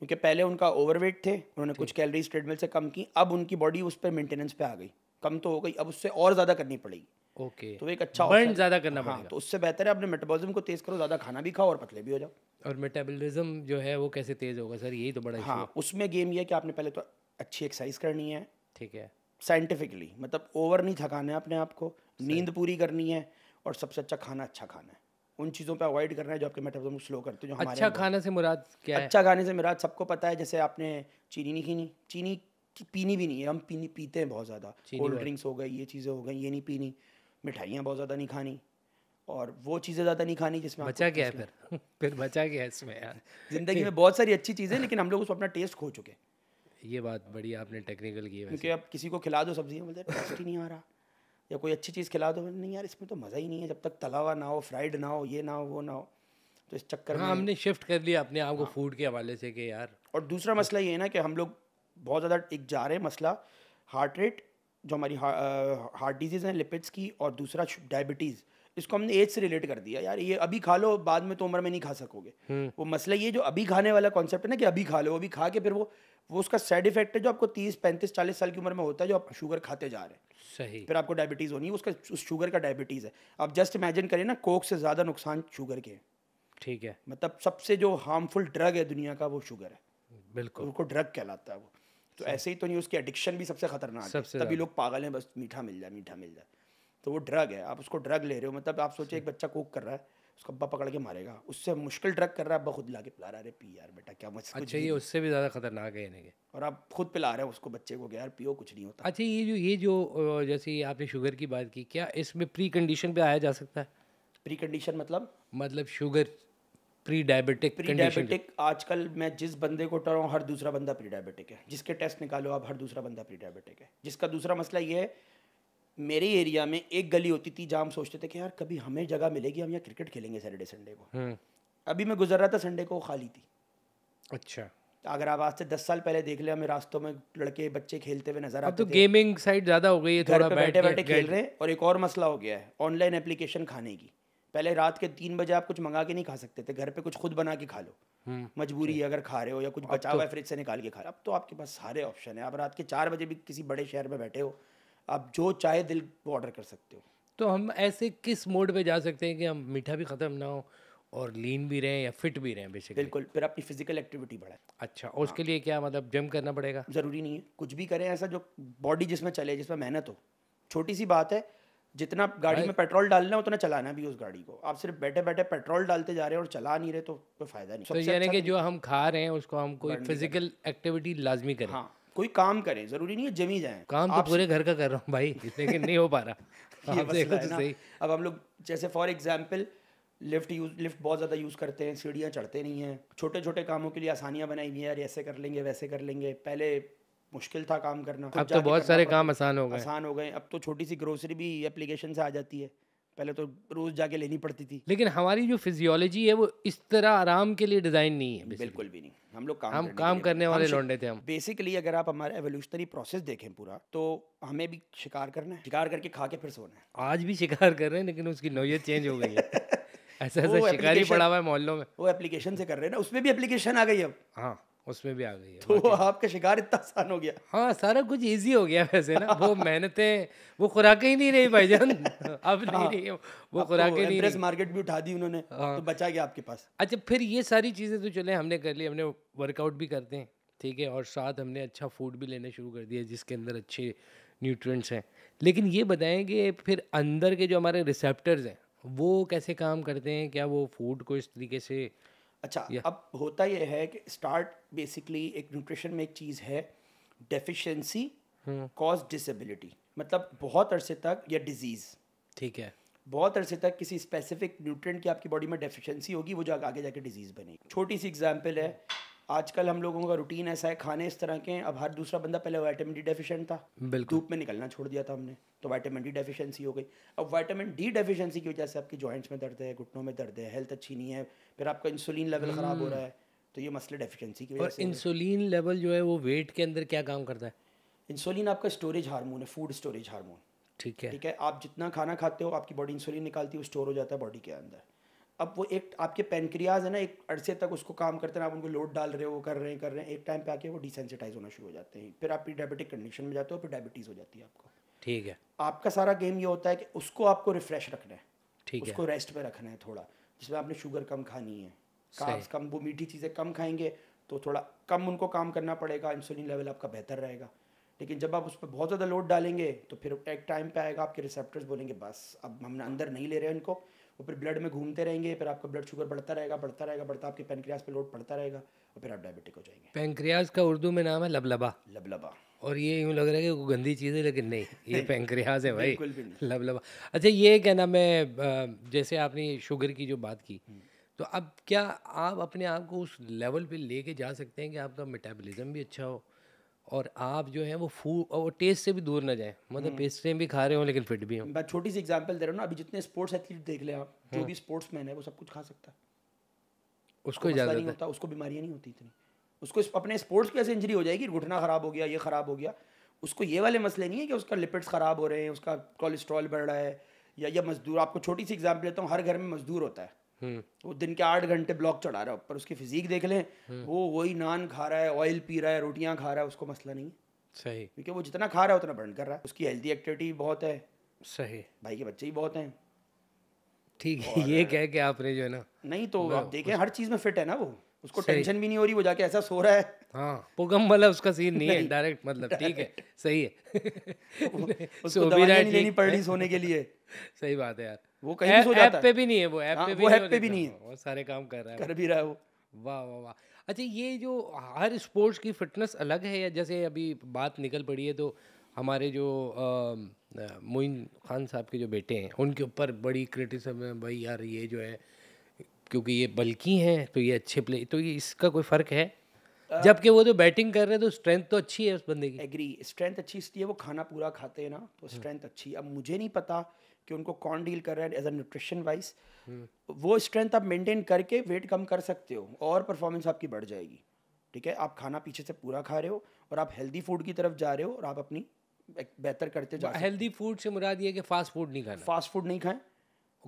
क्योंकि पहले उनका ओवरवेट थे, उन्होंने कुछ कैलोरीज ट्रेडमिल से कम की, अब उनकी बॉडी उस पर मेंटेनेंस पे आ गई, कम तो हो गई, अब उससे और ज़्यादा करनी पड़ेगी। ओके, तो एक अच्छा बर्न ज़्यादा करना पड़ेगा, तो उससे बेहतर है अपने मेटाबॉलिज्म को तेज़ करो, ज़्यादा खाना भी खाओ और पतले भी हो जाओ। और मेटाबॉलिज्म जो है वो कैसे तेज़ होगा सर, यही तो बड़ा इशू है। उसमें गेम ये है कि आपने पहले तो अच्छी एक्सरसाइज करनी है, ठीक है, साइंटिफिकली, मतलब ओवर नहीं थकाना है अपने आप को, नींद पूरी करनी है, और सबसे अच्छा खाना अच्छा खाना है, उन चीज़ों पे अवॉइड करना है जो आपके मेटाबॉलिज्म स्लो करते हैं। जो हमारे अच्छा खाने से मुराद क्या है? अच्छा खाने से मुराद सबको पता है, जैसे आपने चीनी नहीं खीनी, चीनी पीनी भी नहीं है, हम पीनी पीते हैं बहुत ज़्यादा, कोल्ड ड्रिंक्स हो गई, ये चीज़ें हो गई, ये नहीं पीनी, मिठाइयाँ बहुत ज़्यादा नहीं खानी, और वो चीज़ें ज़्यादा नहीं खानी जिसमें बचा क्या है फिर फिर बचा क्या है इसमें यार, ज़िंदगी में बहुत सारी अच्छी चीज़ें, लेकिन हम लोग उसको अपना टेस्ट खो चुके हैं। ये बात बड़ी आपने टेक्निकल की है, क्योंकि अब किसी को खिला दो सब्जियाँ बोलते हैं टेस्ट ही नहीं आ रहा, या कोई अच्छी चीज़ खिला दो नहीं यार इसमें तो मज़ा ही नहीं है, जब तक तला हुआ ना हो, फ्राइड ना हो, ये ना हो वो ना हो, तो इस चक्कर में हमने शिफ्ट कर लिया अपने आप को फूड के हवाले से कि यार। और दूसरा मसला ये है ना कि हम लोग बहुत ज़्यादा एक जा रहे हैं, मसला हार्ट रेट, जो हमारी हार्ट डिजीज़ है लिपिड्स की, और दूसरा डायबिटीज़, इसको हमने एज से रिलेट कर दिया, यार ये अभी खा लो बाद में तो उम्र में नहीं खा सकोगे। वो मसला ये जो अभी खाने वाला कॉन्सेप्ट है ना कि अभी खा लो, अभी खा के फिर वो वो उसका साइड इफेक्ट है जो आपको तीस पैंतीस चालीस साल की उम्र में होता है, जो आप शुगर खाते जा रहे हैं, सही, फिर आपको डायबिटीज़ होनी है, उसका उस शुगर का डायबिटीज़ है। आप जस्ट इमेजिन करें ना, कोक से ज़्यादा नुकसान शुगर के, ठीक है, मतलब सबसे जो हार्मफुल ड्रग है दुनिया का वो शुगर है, बिल्कुल, उनको ड्रग कहलाता है वो, तो ऐसे ही तो नहीं, उसकी एडिक्शन भी सबसे खतरनाक है, तभी लोग पागल हैं, बस मीठा मिल जाए मीठा मिल जाए, तो वो ड्रग है, आप उसको ड्रग ले रहे हो, मतलब आप सोचिए एक बच्चा कोक कर रहा है, उसका अब्बा पकड़ के मारेगा, उससे मुश्किल ड्रग कर रहा है, अब्बा खुद ला के पिला रहा है, पी यार बेटा क्या मस्त, अच्छा ये उससे भी ज़्यादा खतरनाक है इन्हें, और आप खुद पिला रहे हो उसको बच्चे को, यार पियो कुछ नहीं होता। अच्छा ये जो ये जो जैसे आपने शुगर की बात की, क्या इसमें प्री कंडीशन पे आया जा सकता है? प्री कंडीशन मतलब मतलब sugar pre diabetic, pre diabetic आजकल मैं जिस बंदे को टरा हूँ हर दूसरा बंदा प्री डायबिटिक है, जिसके टेस्ट निकालो आप हर दूसरा बंदा प्री डायबिटिक है। जिसका दूसरा मसला ये है, मेरे एरिया में एक गली होती थी जहाँ हम सोचते थे कि यार कभी हमें जगह मिलेगी, हम यहाँ क्रिकेट खेलेंगे सैटरडे संडे को, अभी मैं गुजर रहा था संडे को, खाली थी। अच्छा, अगर आप आज से दस साल पहले देख ले, हमें रास्तों में लड़के बच्चे खेलते हुए नजर आते थे। अब तो गेमिंग साइड ज़्यादा हो गई है, थोड़ा बैठे बैठे खेल रहे हैं। और एक और मसला हो गया है ऑनलाइन एप्लीकेशन खाने की, पहले रात के तीन बजे आप कुछ मंगा के नहीं खा सकते थे, घर पे कुछ खुद बना के खा लो, मजबूरी है अगर खा रहे हो, या कुछ बचा हुआ है फ्रिज से निकाल के खा रहे हो। अब तो आपके पास सारे ऑप्शन है, आप रात के चार बजे भी किसी बड़े शहर में बैठे हो, आप जो चाहे दिल को ऑर्डर कर सकते हो। तो हम ऐसे किस मोड पे जा सकते हैं कि हम मीठा भी ख़त्म ना हो और लीन भी रहें या फिट भी रहें? बेसिकली बिल्कुल, फिर अपनी फिजिकल एक्टिविटी बढ़ाएं। अच्छा, और उसके लिए क्या मतलब जिम करना पड़ेगा? ज़रूरी नहीं है, कुछ भी करें ऐसा जो बॉडी जिसमें चले, जिसमें मेहनत हो। छोटी सी बात है, जितना गाड़ी में पेट्रोल डालना है उतना चलाना भी उस गाड़ी को। आप सिर्फ बैठे बैठे पेट्रोल डालते जा रहे हैं और चला नहीं रहे तो कोई फ़ायदा नहीं। तो यानी कि जो हम खा रहे हैं उसको हम कोई फिजिकल एक्टिविटी लाजमी करें। हाँ, कोई काम करें, जरूरी नहीं है जिम ही जाएं। काम तो पूरे घर का कर रहा हूँ भाई, लेकिन नहीं हो पा रहा। आप देखो तो सही, अब हम लोग जैसे for example lift use lift बहुत ज़्यादा यूज़ करते हैं, सीढ़ियाँ चढ़ते नहीं हैं। छोटे छोटे कामों के लिए आसानियाँ बनाई हुई हैं, यार ऐसे कर लेंगे वैसे कर लेंगे, पहले मुश्किल था काम करना, अब तो बहुत सारे काम आसान हो गए आसान हो गए अब तो छोटी सी ग्रोसरी भी एप्लीकेशन से आ जाती है, पहले तो रोज़ जाके लेनी पड़ती थी। लेकिन हमारी जो फिजियोलॉजी है वो इस तरह आराम के लिए डिज़ाइन नहीं है, बिल्कुल भी नहीं। हम लोग काम हम करने काम करने वाले लौंडे थे हम। बेसिकली अगर आप हमारा एवोल्यूशनरी प्रोसेस देखें पूरा, तो हमें भी शिकार करना है, शिकार करके खा के फिर सोना है। आज भी शिकार कर रहे हैं लेकिन उसकी नौयत चेंज हो गई है। ऐसा ऐसा शिकारी पड़ा हुआ है मोहल्लों में, वो एप्लीकेशन से कर रहे हैं ना, उसमें भी एप्लीकेशन आ गई अब। हाँ, उसमें भी आ गई है। तो आपका शिकार इतना आसान हो गया। हाँ, सारा कुछ इजी हो गया वैसे ना। वो मेहनतें, वो खुराकें ही नहीं रही भाईजान अब नहीं रही वो खुराकें नहीं रही। मार्केट भी उठा दी उन्होंने, तो बचा गया आपके पास। अच्छा, फिर ये सारी चीज़ें तो चले हमने कर ली, हमने वर्कआउट भी करते हैं ठीक है, और साथ हमने अच्छा फूड भी लेने शुरू कर दिया जिसके अंदर अच्छे न्यूट्रिएंट्स हैं। लेकिन ये बताएं कि फिर अंदर के जो हमारे रिसेप्टर्स हैं वो कैसे काम करते हैं, क्या वो फूड को इस तरीके से? अच्छा, अब होता यह है कि स्टार्ट बेसिकली एक न्यूट्रिशन में एक चीज़ है डेफिशिएंसी कॉज डिसेबिलिटी, मतलब बहुत अरसे तक या डिजीज़ ठीक है, बहुत अरसे तक किसी स्पेसिफिक न्यूट्रिएंट की आपकी बॉडी में डेफिशिएंसी होगी, वो जा आगे जाके डिजीज़ बनेगी। छोटी सी एग्जांपल है, आजकल हम लोगों का रूटीन ऐसा है, खाने इस तरह के, अब हर दूसरा बंदा पहले वाइटामिन डी डेफिशिएंट था, धूप में निकलना छोड़ दिया था हमने, तो वाइटामिन डी डेफिशिएंसी हो गई। अब वाइटामिन डी डेफिशिएंसी की वजह से आपके जॉइंट्स में दर्द है, घुटनों में दर्द है, हेल्थ अच्छी नहीं है, फिर आपका इंसुलिन लेवल ख़राब हो रहा है, तो ये मसले डेफिशिएंसी की वजह से। इंसुलिन लेवल जो है वो वेट के अंदर क्या काम करता है? इंसुलिन आपका स्टोरेज हार्मोन है, फूड स्टोरेज हार्मोन ठीक है ठीक है। आप जितना खाना खाते हो आपकी बॉडी इंसुलिन निकालती है, वो स्टोर हो जाता है बॉडी के अंदर। अब वो एक आपके पेनक्रियाज है ना, एक अरसे तक उसको काम करते हैं, आप उनको लोड डाल रहे हो, वो कर रहे हैं कर रहे हैं, एक टाइम पे आके वो डिसेंसिटाइज होना शुरू हो जाते हैं, फिर आप डायबिटिक कंडीशन में जाते हो, फिर डायबिटीज़ हो जाती है आपको ठीक है। आपका सारा गेम ये होता है कि उसको आपको रिफ्रेश रखना है ठीक है, उसको रेस्ट पे रखना है थोड़ा, जिसमें आपने शुगर कम खानी है, कार्ब्स कम, वो मीठी चीज़ें कम खाएंगे तो थोड़ा कम उनको काम करना पड़ेगा, इंसुलिन लेवल आपका बेहतर रहेगा। लेकिन जब आप उस पर बहुत ज़्यादा लोड डालेंगे तो फिर एक टाइम पे आएगा आपके रिसेप्टर्स बोलेंगे बस अब हमने अंदर नहीं ले रहे हैं इनको, और फिर ब्लड में घूमते रहेंगे, फिर आपका ब्लड शुगर बढ़ता रहेगा बढ़ता रहेगा बढ़ता आपके पेनक्रियाज पे लोड पड़ता रहेगा और फिर आप डायबिटिक हो जाएंगे। पेनक्रियाज का उर्दू में नाम है लबलबा। लबलबा, और ये यूँ लग रहा है कि कोई गंदी चीज़ है लेकिन नहीं, ये पेनक्रियाज है भाई, लबलबा। अच्छा, ये क्या नाम है, जैसे आपने शुगर की जो बात की, तो अब क्या आप अपने आप को उस लेवल पर लेके जा सकते हैं कि आपका मेटाबॉलिज्म भी अच्छा हो और आप जो है वो फूड और टेस्ट से भी दूर ना जाएं, मतलब पेस्ट्रियाँ भी खा रहे हो लेकिन फिट भी हो? बस छोटी सी एग्जांपल दे रहा हूँ ना, अभी जितने स्पोर्ट्स एथलीट देख ले आप, जो भी स्पोर्ट्समैन है वो सब कुछ खा सकता है, उसको इजाज़त नहीं होता, उसको बीमारियाँ नहीं होती इतनी, उसको अपने स्पोर्ट्स की ऐसे इंजरी हो जाएगी, घुटना ख़राब हो गया, ये ख़राब हो गया, उसको ये वाले मसले नहीं है कि उसका लिपिड्स ख़राब हो रहे हैं, उसका कोलेस्ट्रॉल बढ़ रहा है। या या मजदूर, आपको छोटी सी एग्जाम्पल देता हूँ, हर घर में मजदूर होता है, वो दिन के आठ घंटे ब्लॉक चढ़ा रहा है, पर उसकी फिजिक देख लें, वो वही नान खा रहा है, ऑयल पी रहा है, रोटियां खा रहा है, उसको मसला नहीं सही, क्योंकि वो जितना खा रहा है उतना बर्न कर रहा है, उसकी हेल्दी एक्टिविटी बहुत है सही, भाई के बच्चे ही बहुत हैं ठीक है। ये कह के आपने जो है ना, नहीं तो आप देखें हर चीज़ में फिट है ना, वो उसको टेंशन भी नहीं हो रही, वो जाके ऐसा सो रहा है। हाँ, पुगम वाला उसका सीन नहीं है, डायरेक्ट मतलब ठीक है सही है, उसको दवाई नहीं लेनी पड़ रही सोने के लिए। सही बात है यार, वो कहीं भी सो जाता है, ऐप पे भी नहीं है वो, ऐप पे भी ऐप पे भी नहीं है, वो सारे काम कर रहा है, कर भी रहा है वो। वाह वाह वाह। अच्छा, ये जो हर स्पोर्ट्स की फिटनेस अलग है, या जैसे अभी बात निकल पड़ी है तो हमारे जो मोइन खान साहब के जो बेटे हैं उनके ऊपर बड़ी क्रिटिसिज्म है भाई, यार ये जो है क्योंकि ये बल्कि हैं तो ये अच्छे प्ले, तो ये इसका कोई फ़र्क है? जबकि वो जो बैटिंग कर रहे हैं तो स्ट्रेंथ तो अच्छी है उस बंदे की। एग्री, स्ट्रेंथ अच्छी इसलिए वो खाना पूरा खाते हैं ना, तो स्ट्रेंथ अच्छी। अब मुझे नहीं पता कि उनको कौन डील कर रहा है एज अ न्यूट्रिशन वाइज, वो स्ट्रेंथ आप मेंटेन करके वेट कम कर सकते हो और परफॉर्मेंस आपकी बढ़ जाएगी ठीक है। आप खाना पीछे से पूरा खा रहे हो और आप हेल्दी फूड की तरफ जा रहे हो और आप अपनी बेहतर करते जा रहे हो। हेल्दी फूड से मुराद ये है कि फास्ट फूड नहीं खाना, फास्ट फूड नहीं खाएं,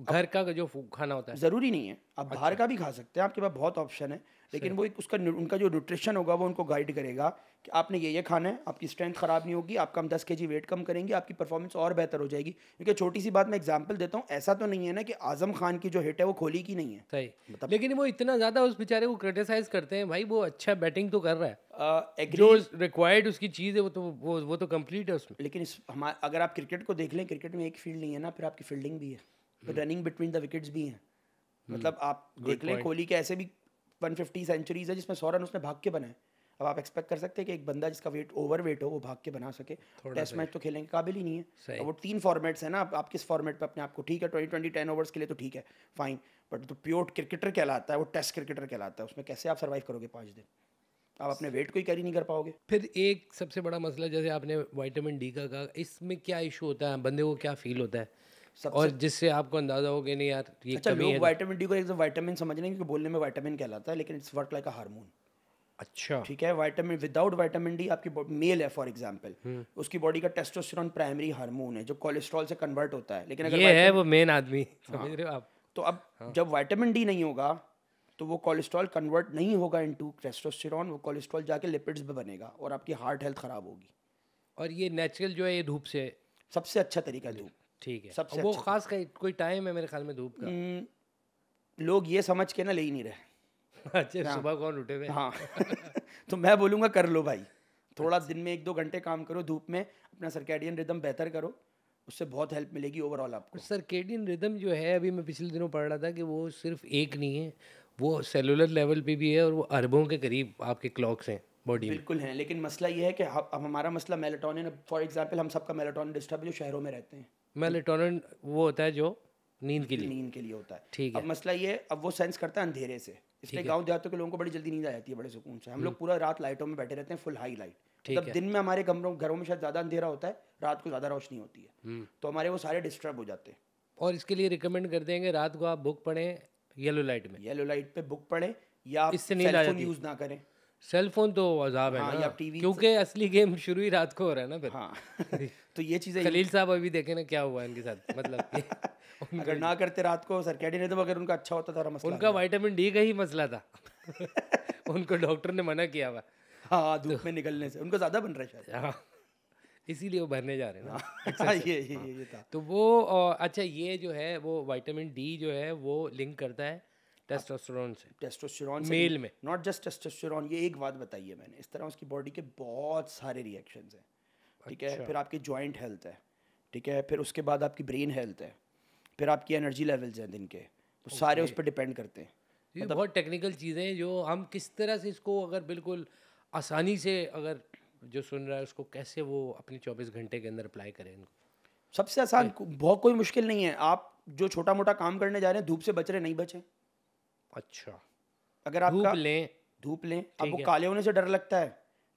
घर का जो खाना होता है, ज़रूरी नहीं है आप बाहर अच्छा। का भी खा सकते हैं, आपके पास बहुत ऑप्शन है, लेकिन वो एक उसका उनका जो न्यूट्रिशन होगा वो उनको गाइड करेगा कि आपने ये ये खाना है, आपकी स्ट्रेंथ ख़राब नहीं होगी, आपका हम दस केजी वेट कम करेंगे, आपकी परफॉर्मेंस और बेहतर हो जाएगी। क्योंकि छोटी सी बात मैं एग्जांपल देता हूँ, ऐसा तो नहीं है ना कि आजम खान की जो हिट है वो कोहली की नहीं है सही, मतलब लेकिन वो इतना ज़्यादा उस बेचारे को क्रिटिसाइज़ करते हैं, भाई वो अच्छा बैटिंग तो कर रहा है, जो रिक्वायर्ड उसकी चीज़ है वो तो वो वो तो कम्प्लीट है उसमें। लेकिन इस हमारे अगर आप क्रिकेट को देख लें, क्रिकेट में एक फील्ड नहीं है ना, फिर आपकी फील्डिंग भी है, रनिंग बिटवीन द विकेट्स भी हैं, मतलब आप देख लें कोहली के ऐसे भी एक सौ पचास सेंचुरीज है जिसमें सौ रन उसने भाग के बनाए। अब आप एक्सपेक्ट कर सकते हैं कि एक बंदा जिसका वेट ओवर वेट हो वो भाग के बना सके? टेस्ट मैच तो खेलने के काबिल ही नहीं है। अब वो तीन फॉर्मेट्स हैं ना, आप किस फॉर्मेट पे अपने आप को, ठीक है ट्वेंटी ट्वेंटी टेन ओवर्स के लिए तो ठीक है फाइन, बट तो प्योर क्रिकेटर कहलाता है वो, टेस्ट क्रिकेटर कहलाता है, उसमें कैसे आप सर्वाइव करोगे पाँच दिन? आप अपने वेट को ही कैरी नहीं कर पाओगे। फिर एक सबसे बड़ा मसला जैसे आपने विटामिन डी का कहा, इसमें क्या इशू होता है, बंदे को क्या फील होता है और जिससे आपको अंदाजा हो गया नहीं यार ये अच्छा, कमी है? विटामिन डी को एक विटामिन समझने क्योंकि बोलने में विटामिन कहलाता है लेकिन it's work like a hormone. अच्छा ठीक है, विटामिन विदाउट विटामिन डी आपकी मेल है फॉर एग्जांपल, उसकी बॉडी का टेस्टोस्टेरोन प्राइमरी हार्मोन है जो कोलेस्ट्रॉल से कन्वर्ट होता है, लेकिन अगर ये है वो मेन आदमी समझ रहे हो आप, तो अब जब विटामिन डी नहीं होगा तो तो वो कोलेस्ट्रॉल कन्वर्ट नहीं होगा इनटू टेस्टोस्टेरॉन, वो कोलेस्ट्रॉल जाके लिपिड्स में बनेगा और आपकी हार्ट हेल्थ ख़राब होगी। और ये नेचुरल जो है ये धूप से सबसे अच्छा तरीका है धूप, ठीक है सबसे। वो खास का कोई टाइम है मेरे ख्याल में धूप का, लोग ये समझ के ना ले ही नहीं रहे। अच्छा सुबह कौन उठे हुए, हाँ तो मैं बोलूँगा कर लो भाई, थोड़ा दिन में एक दो घंटे काम करो धूप में, अपना सर्कैडियन रिदम बेहतर करो, उससे बहुत हेल्प मिलेगी ओवरऑल आपको। सर्कैडियन रिदम जो है अभी मैं पिछले दिनों पढ़ रहा था कि वो सिर्फ एक नहीं है, वो सेलुलर लेवल पे भी है और वो अरबों के करीब आपके क्लॉक्स हैं बॉडी में। बिल्कुल हैं, लेकिन मसला ये है कि अब हमारा मसला मेलेटोनिन, फॉर एग्जांपल हम सबका मेलेटोनिन डिस्टर्ब जो शहरों में रहते हैं, मेलेटोनिन वो होता है जो नींद के लिए नींद के लिए होता है, ठीक है। अब मसला ये अब वो सेंस करता है अंधेरे से, इसलिए गाँव देहातों के लोगों को बड़ी जल्दी नींद आ जाती है बड़े सुकून से। हम लोग पूरा रात लाइटों में बैठे रहते हैं, फुल हाई लाइट, तब दिन में हमारे घरों घरों में शायद ज़्यादा अंधेरा होता है, रात को ज़्यादा रोशनी होती है, तो हमारे वो सारे डिस्टर्ब हो जाते हैं। और इसके लिए रिकमेंड कर देंगे रात को आप बुक पढ़ें येलो लाइट में, येलो लाइट पे बुक पढ़ें, या आप सेलफोन यूज़ ना करें। सेलफोन तो अजाब है ना, या टीवी, क्योंकि असली गेम शुरू ही रात को हो रहा है ना फिर, हाँ तो ये चीज़ें। खलील साहब अभी देखें ना क्या हुआ इनके साथ, मतलब अगर ना करते रात को सर्कैडियन रिदम, अगर उनका अच्छा होता था, उनका विटामिन डी का ही मसला था, उनको डॉक्टर ने मना किया हुआ, हाँ धूप तो, में निकलने से उनको ज़्यादा बन रहा है, हाँ इसीलिए वो भरने जा रहे हैं ना। हाँ, ये ये ये था तो वो। अच्छा ये जो है वो विटामिन डी जो है वो लिंक करता है टेस्टोस्टेरोन से, टेस्टोस्टेरोन मेल में, नॉट जस्ट टेस्टोस्टेरोन। ये एक बात बताई है मैंने, इस तरह उसकी बॉडी के बहुत सारे रिएक्शंस हैं, ठीक है। फिर आपकी जॉइंट हेल्थ है, ठीक है, फिर उसके बाद आपकी ब्रेन हेल्थ है, फिर आपकी एनर्जी लेवल्स हैं दिन के, तो सारे उस पर डिपेंड करते हैं। ये बहुत टेक्निकल चीज़ें जो हम किस तरह से इसको अगर बिल्कुल आसानी से अगर जो सुन रहा है उसको कैसे वो अपने चौबीस घंटे के अंदर अप्लाई करें इनको। सबसे आसान, बहुत कोई मुश्किल नहीं है। आप जो छोटा मोटा काम करने जा रहे हैं, धूप से बच रहे, नहीं बचें। अच्छा, अगर आप धूप लें, धूप लें, आपको काले होने से डर लगता है,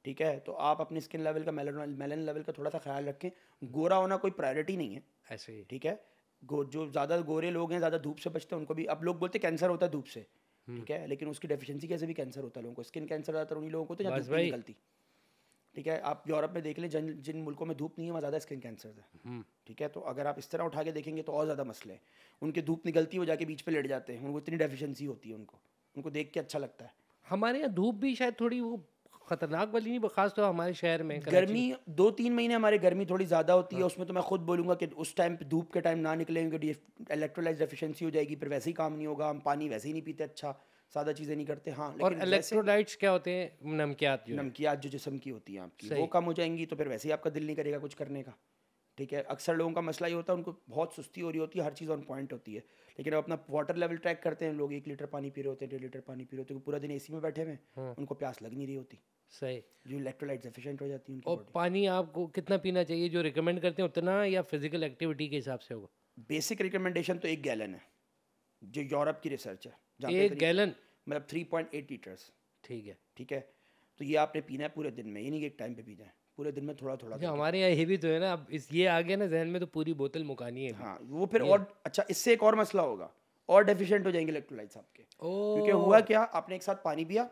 ठीक है, तो आप अपने स्किन लेवल का, मेलानिन लेवल का थोड़ा सा ख्याल रखें। गोरा होना कोई प्रायोरिटी नहीं है ऐसे ही, ठीक है। जो ज़्यादा गोरे लोग हैं, ज़्यादा धूप से बचते हैं, उनको भी अब लोग बोलते हैं कैंसर होता है धूप से, ठीक है, लेकिन उसकी डेफिशिएंसी कैसे भी कैंसर होता है लोगों को। स्किन कैंसर ज़्यादातर उन्हीं लोगों को, तो जहाँ धूप निकलती, ठीक है। आप यूरोप में देख लें, जिन जिन मुल्कों में धूप नहीं है वहाँ ज़्यादा स्किन कैंसर है, ठीक है। तो अगर आप इस तरह उठा के देखेंगे तो और ज़्यादा मसले हैं। उनकी धूप निकलती है, वो जाके बीच पे लेट जाते हैं, उनको इतनी डेफिशिएंसी होती है, उनको उनको देख के अच्छा लगता है। हमारे यहाँ धूप भी शायद थोड़ी वो खतरनाक वाली नहीं, खास तो हमारे शहर में गर्मी, दो तीन महीने हमारे गर्मी थोड़ी ज़्यादा होती है, उसमें तो मैं खुद बोलूँगा कि उस टाइम धूप के टाइम ना निकलें, क्योंकि इलेक्ट्रोलाइट डेफिशिएंसी हो जाएगी, फिर वैसे ही काम नहीं होगा, हम पानी वैसे ही नहीं पीते, अच्छा सादा चीज़ें नहीं करते, हाँ। और इलेक्ट्रोलाइट्स क्या होते हैं? नमकियात, नमकियात जो जिस्म की होती हैं आपकी, वो कम हो जाएंगी, तो फिर वैसे ही आपका दिल नहीं करेगा कुछ करने का, ठीक है। अक्सर लोगों का मसला ये होता है, उनको बहुत सुस्ती हो रही होती है, हर चीज़ ऑन पॉइंट होती है, लेकिन अब अपना वाटर लेवल ट्रैक करते हैं लोग, एक लीटर पानी पी रहे होते हैं, डेढ़ लीटर पानी पी रहे होते हैं, पूरा दिन एसी में बैठे हुए हैं, उनको प्यास लग नहीं रही होती, सही, जो इलेक्ट्रोलाइट डेफिशिएंट हो जाती है। और पानी आपको कितना पीना चाहिए जो रिकमेंड करते हैं, उतना या फिजिकल एक्टिविटी के हिसाब से होगा? बेसिक रिकमेंडेशन तो एक गैलन है, जो यूरोप की रिसर्च है, एक गैलन मतलब थ्री पॉइंट एट लीटर्स, ठीक है, ठीक है। तो ये आपने पीना है पूरे दिन में, ये नहीं कि एक टाइम पे पी जाए, पूरे दिन में थोड़ा थोड़ा। हमारे यहाँ ये भी तो है ना, अब इस ये आ गया ना जहन में, तो पूरी बोतल मुकानी है, हाँ वो फिर। और अच्छा, इससे एक और मसला होगा, और डेफिशिएंट हो जाएंगे इलेक्ट्रोलाइट्स आपके, क्योंकि हुआ क्या, आपने एक साथ पानी पिया,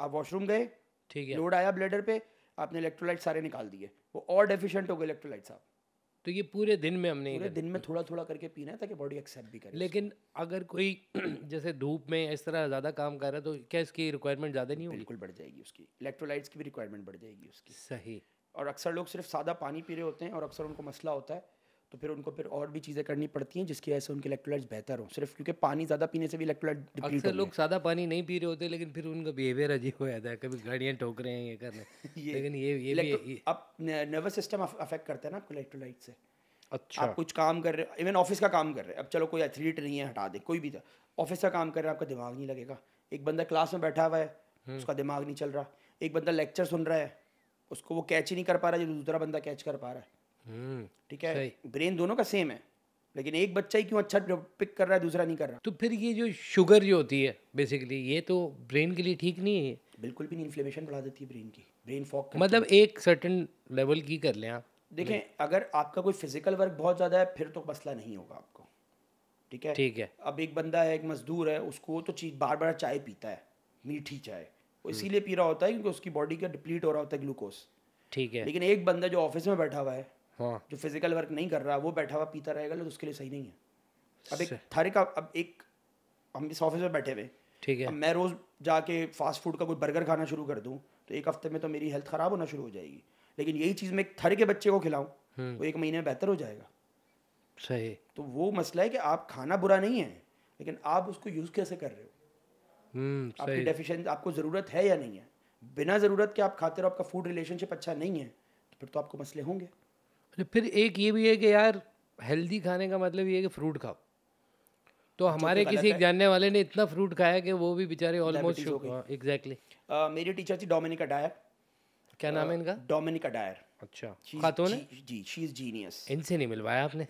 आप वॉशरूम गए, ठीक है, लोड आया ब्लैडर पे, आपने इलेक्ट्रोलाइट सारे निकाल दिए, वो और डेफिशिएंट हो गए इलेक्ट्रोलाइट्स आप। तो ये पूरे दिन में हमने पूरे दिन में थोड़ा थोड़ा करके पीना है, ताकि बॉडी एक्सेप्ट भी करे। लेकिन अगर कोई जैसे धूप में इस तरह ज़्यादा काम कर रहा है, तो क्या इसकी रिक्वायरमेंट ज़्यादा नहीं होगी? बिल्कुल बढ़ जाएगी उसकी, इलेक्ट्रोलाइट्स की भी रिक्वायरमेंट बढ़ जाएगी उसकी, सही। और अक्सर लोग सिर्फ सादा पानी पी रहे होते हैं, और अक्सर उनको मसला होता है, तो फिर उनको फिर और भी चीज़ें करनी पड़ती हैं जिसकी वजह से उनके इलेक्ट्रोलाइट्स बेहतर हो, सिर्फ क्योंकि पानी ज़्यादा पीने से भी इलेक्ट्रोलाइट। अक्सर लोग सादा पानी नहीं पी रहे होते, लेकिन फिर उनका बिहेवियर अजीब हो जाता है, कभी गाड़ियाँ ठोक रहे हैं, ये कर रहे हैं, लेकिन ये ये अब नर्वस सिस्टम अफेक्ट करता है ना आपको इलेक्ट्रोलाइट से। अच्छा, आप कुछ काम कर रहे हो, इवन ऑफिस का काम कर रहे हैं, अब चलो कोई एथलीट नहीं है, हटा दें, कोई भी था, ऑफिस का काम कर रहा है, आपका दिमाग नहीं लगेगा। एक बंदा क्लास में बैठा हुआ है, उसका दिमाग नहीं चल रहा, एक बंदा लेक्चर सुन रहा है, उसको वो कैच ही नहीं कर पा रहा जो दूसरा बंदा कैच कर पा रहा है, ठीक है। ब्रेन दोनों का सेम है, लेकिन एक बच्चा ही क्यों अच्छा पिक कर रहा है, दूसरा नहीं कर रहा। तो फिर ये जो शुगर जो होती है बेसिकली, ये तो ब्रेन के लिए ठीक नहीं है, बिल्कुल भी नहीं, इन्फ्लेमेशन बढ़ा देती है ब्रेन की, ब्रेन फॉग, मतलब एक सर्टेन लेवल की कर लें आप। देखें, अगर आपका कोई फिजिकल वर्क बहुत ज़्यादा है, फिर तो मसला नहीं होगा आपको, ठीक है, ठीक है। अब एक बंदा है, एक मजदूर है, उसको तो चीज बार बार चाय पीता है, मीठी चाय, इसीलिए पी रहा होता है क्योंकि उसकी बॉडी का डिप्लीट हो रहा होता है ग्लूकोज, ठीक है। लेकिन एक बंदा जो ऑफिस में बैठा हुआ है, हाँ, जो फिजिकल वर्क नहीं कर रहा, वो बैठा हुआ पीता रहेगा, तो उसके लिए सही नहीं है। अब एक थारे का, अब एक हम इस ऑफिस में बैठे हुए, ठीक है, मैं रोज़ जाके फास्ट फूड का कोई बर्गर खाना शुरू कर दूँ तो एक हफ्ते में तो मेरी हेल्थ ख़राब होना शुरू हो जाएगी, लेकिन यही चीज़ मैं थर के बच्चे को खिलाऊँ वो एक महीने में बेहतर हो जाएगा। सही। तो वो मसला है कि आप खाना बुरा नहीं है लेकिन आप उसको यूज़ कैसे कर रहे हो, आपकी डेफिशिएंसी आपको ज़रूरत है या नहीं है। बिना ज़रूरत के आप खाते रहो, आपका फूड रिलेशनशिप अच्छा नहीं है तो फिर तो आपको मसले होंगे। फिर एक ये भी है कि यार हेल्दी खाने का मतलब ये है कि फ्रूट खाओ, तो हमारे किसी एक जानने वाले ने इतना फ्रूट खाया कि वो भी बेचारे ऑलमोस्ट एग्जैक्टली। मेरी टीचर थी डोमिनिका डायर, क्या नाम है इनका, डोमिनिका डायर। अच्छा, खातून है जी, शी इज जीनियस। इनसे नहीं मिलवाया आपने?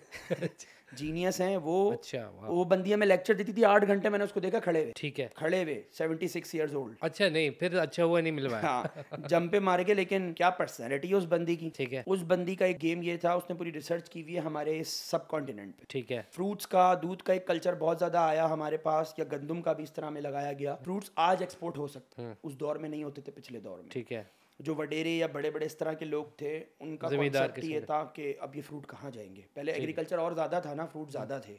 जीनियस हैं वो। अच्छा, वो बंदिया में लेक्चर देती थी आठ घंटे, मैंने उसको देखा खड़े हुए। ठीक है, खड़े हुए, सेवेंटी सिक्स ईयर्स ओल्ड। अच्छा, नहीं फिर अच्छा हुआ नहीं मिलवाया, जंपे मारे के। लेकिन क्या पर्सनैलिटी है उस बंदी की। ठीक है, उस बंदी का एक गेम ये था, उसने पूरी रिसर्च की हुई है हमारे इस सब कॉन्टिनेंट पे। ठीक है, फ्रूट्स का दूध का एक कल्चर बहुत ज्यादा आया हमारे पास, या गंदम का भी इस तरह में लगाया गया। फ्रूट्स आज एक्सपोर्ट हो सकते हैं, उस दौर में नहीं होते थे, पिछले दौर में। ठीक है, जो वडेरे या बड़े बड़े इस तरह के लोग थे उनका कॉन्सेप्ट ये था कि अब ये फ्रूट कहाँ जाएंगे। पहले एग्रीकल्चर और ज़्यादा था ना, फ्रूट ज़्यादा थे,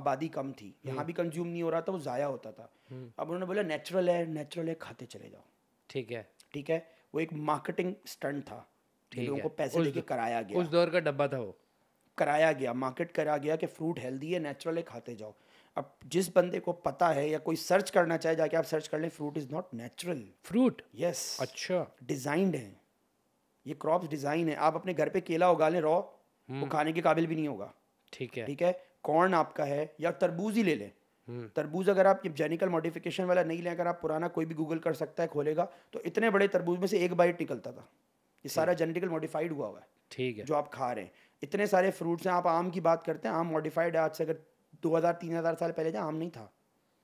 आबादी कम थी, यहाँ भी कंज्यूम नहीं हो रहा था, वो ज़ाया होता था। अब उन्होंने बोला नेचुरल है, नेचुरल है, खाते चले जाओ। ठीक है, ठीक है, वो एक मार्केटिंग स्टंट था, लोगों को पैसे लेके कराया गया, उस दौर का डब्बा था, वो कराया गया, मार्केट करा गया कि फ्रूट हेल्दी है, नेचुरल है, खाते जाओ। अब जिस बंदे को पता है या कोई सर्च करना चाहे, जाके आप सर्च कर लें, fruit is not natural. Fruit yes, अच्छा, डिजाइंड है ये, क्रॉप्स डिजाइन है। आप अपने घर पे केला उगा लें रॉ, वो खाने के काबिल भी नहीं होगा। ठीक है, ठीक है, कॉर्न आपका है, या तरबूज ही ले लें, तरबूज अगर आप जेनेटिकल मॉडिफिकेशन वाला नहीं लें, अगर आप पुराना, कोई भी गूगल कर सकता है, खोलेगा तो इतने बड़े तरबूज में से एक बाइट निकलता था। ये सारा जेनेटिकल मॉडिफाइड हुआ हुआ है। ठीक है, जो आप खा रहे हैं, इतने सारे फ्रूट्स हैं। आप आम की बात करते हैं, आम मॉडिफाइड है, आज से अगर दो हज़ार तीन हज़ार साल पहले जहाँ आम नहीं था।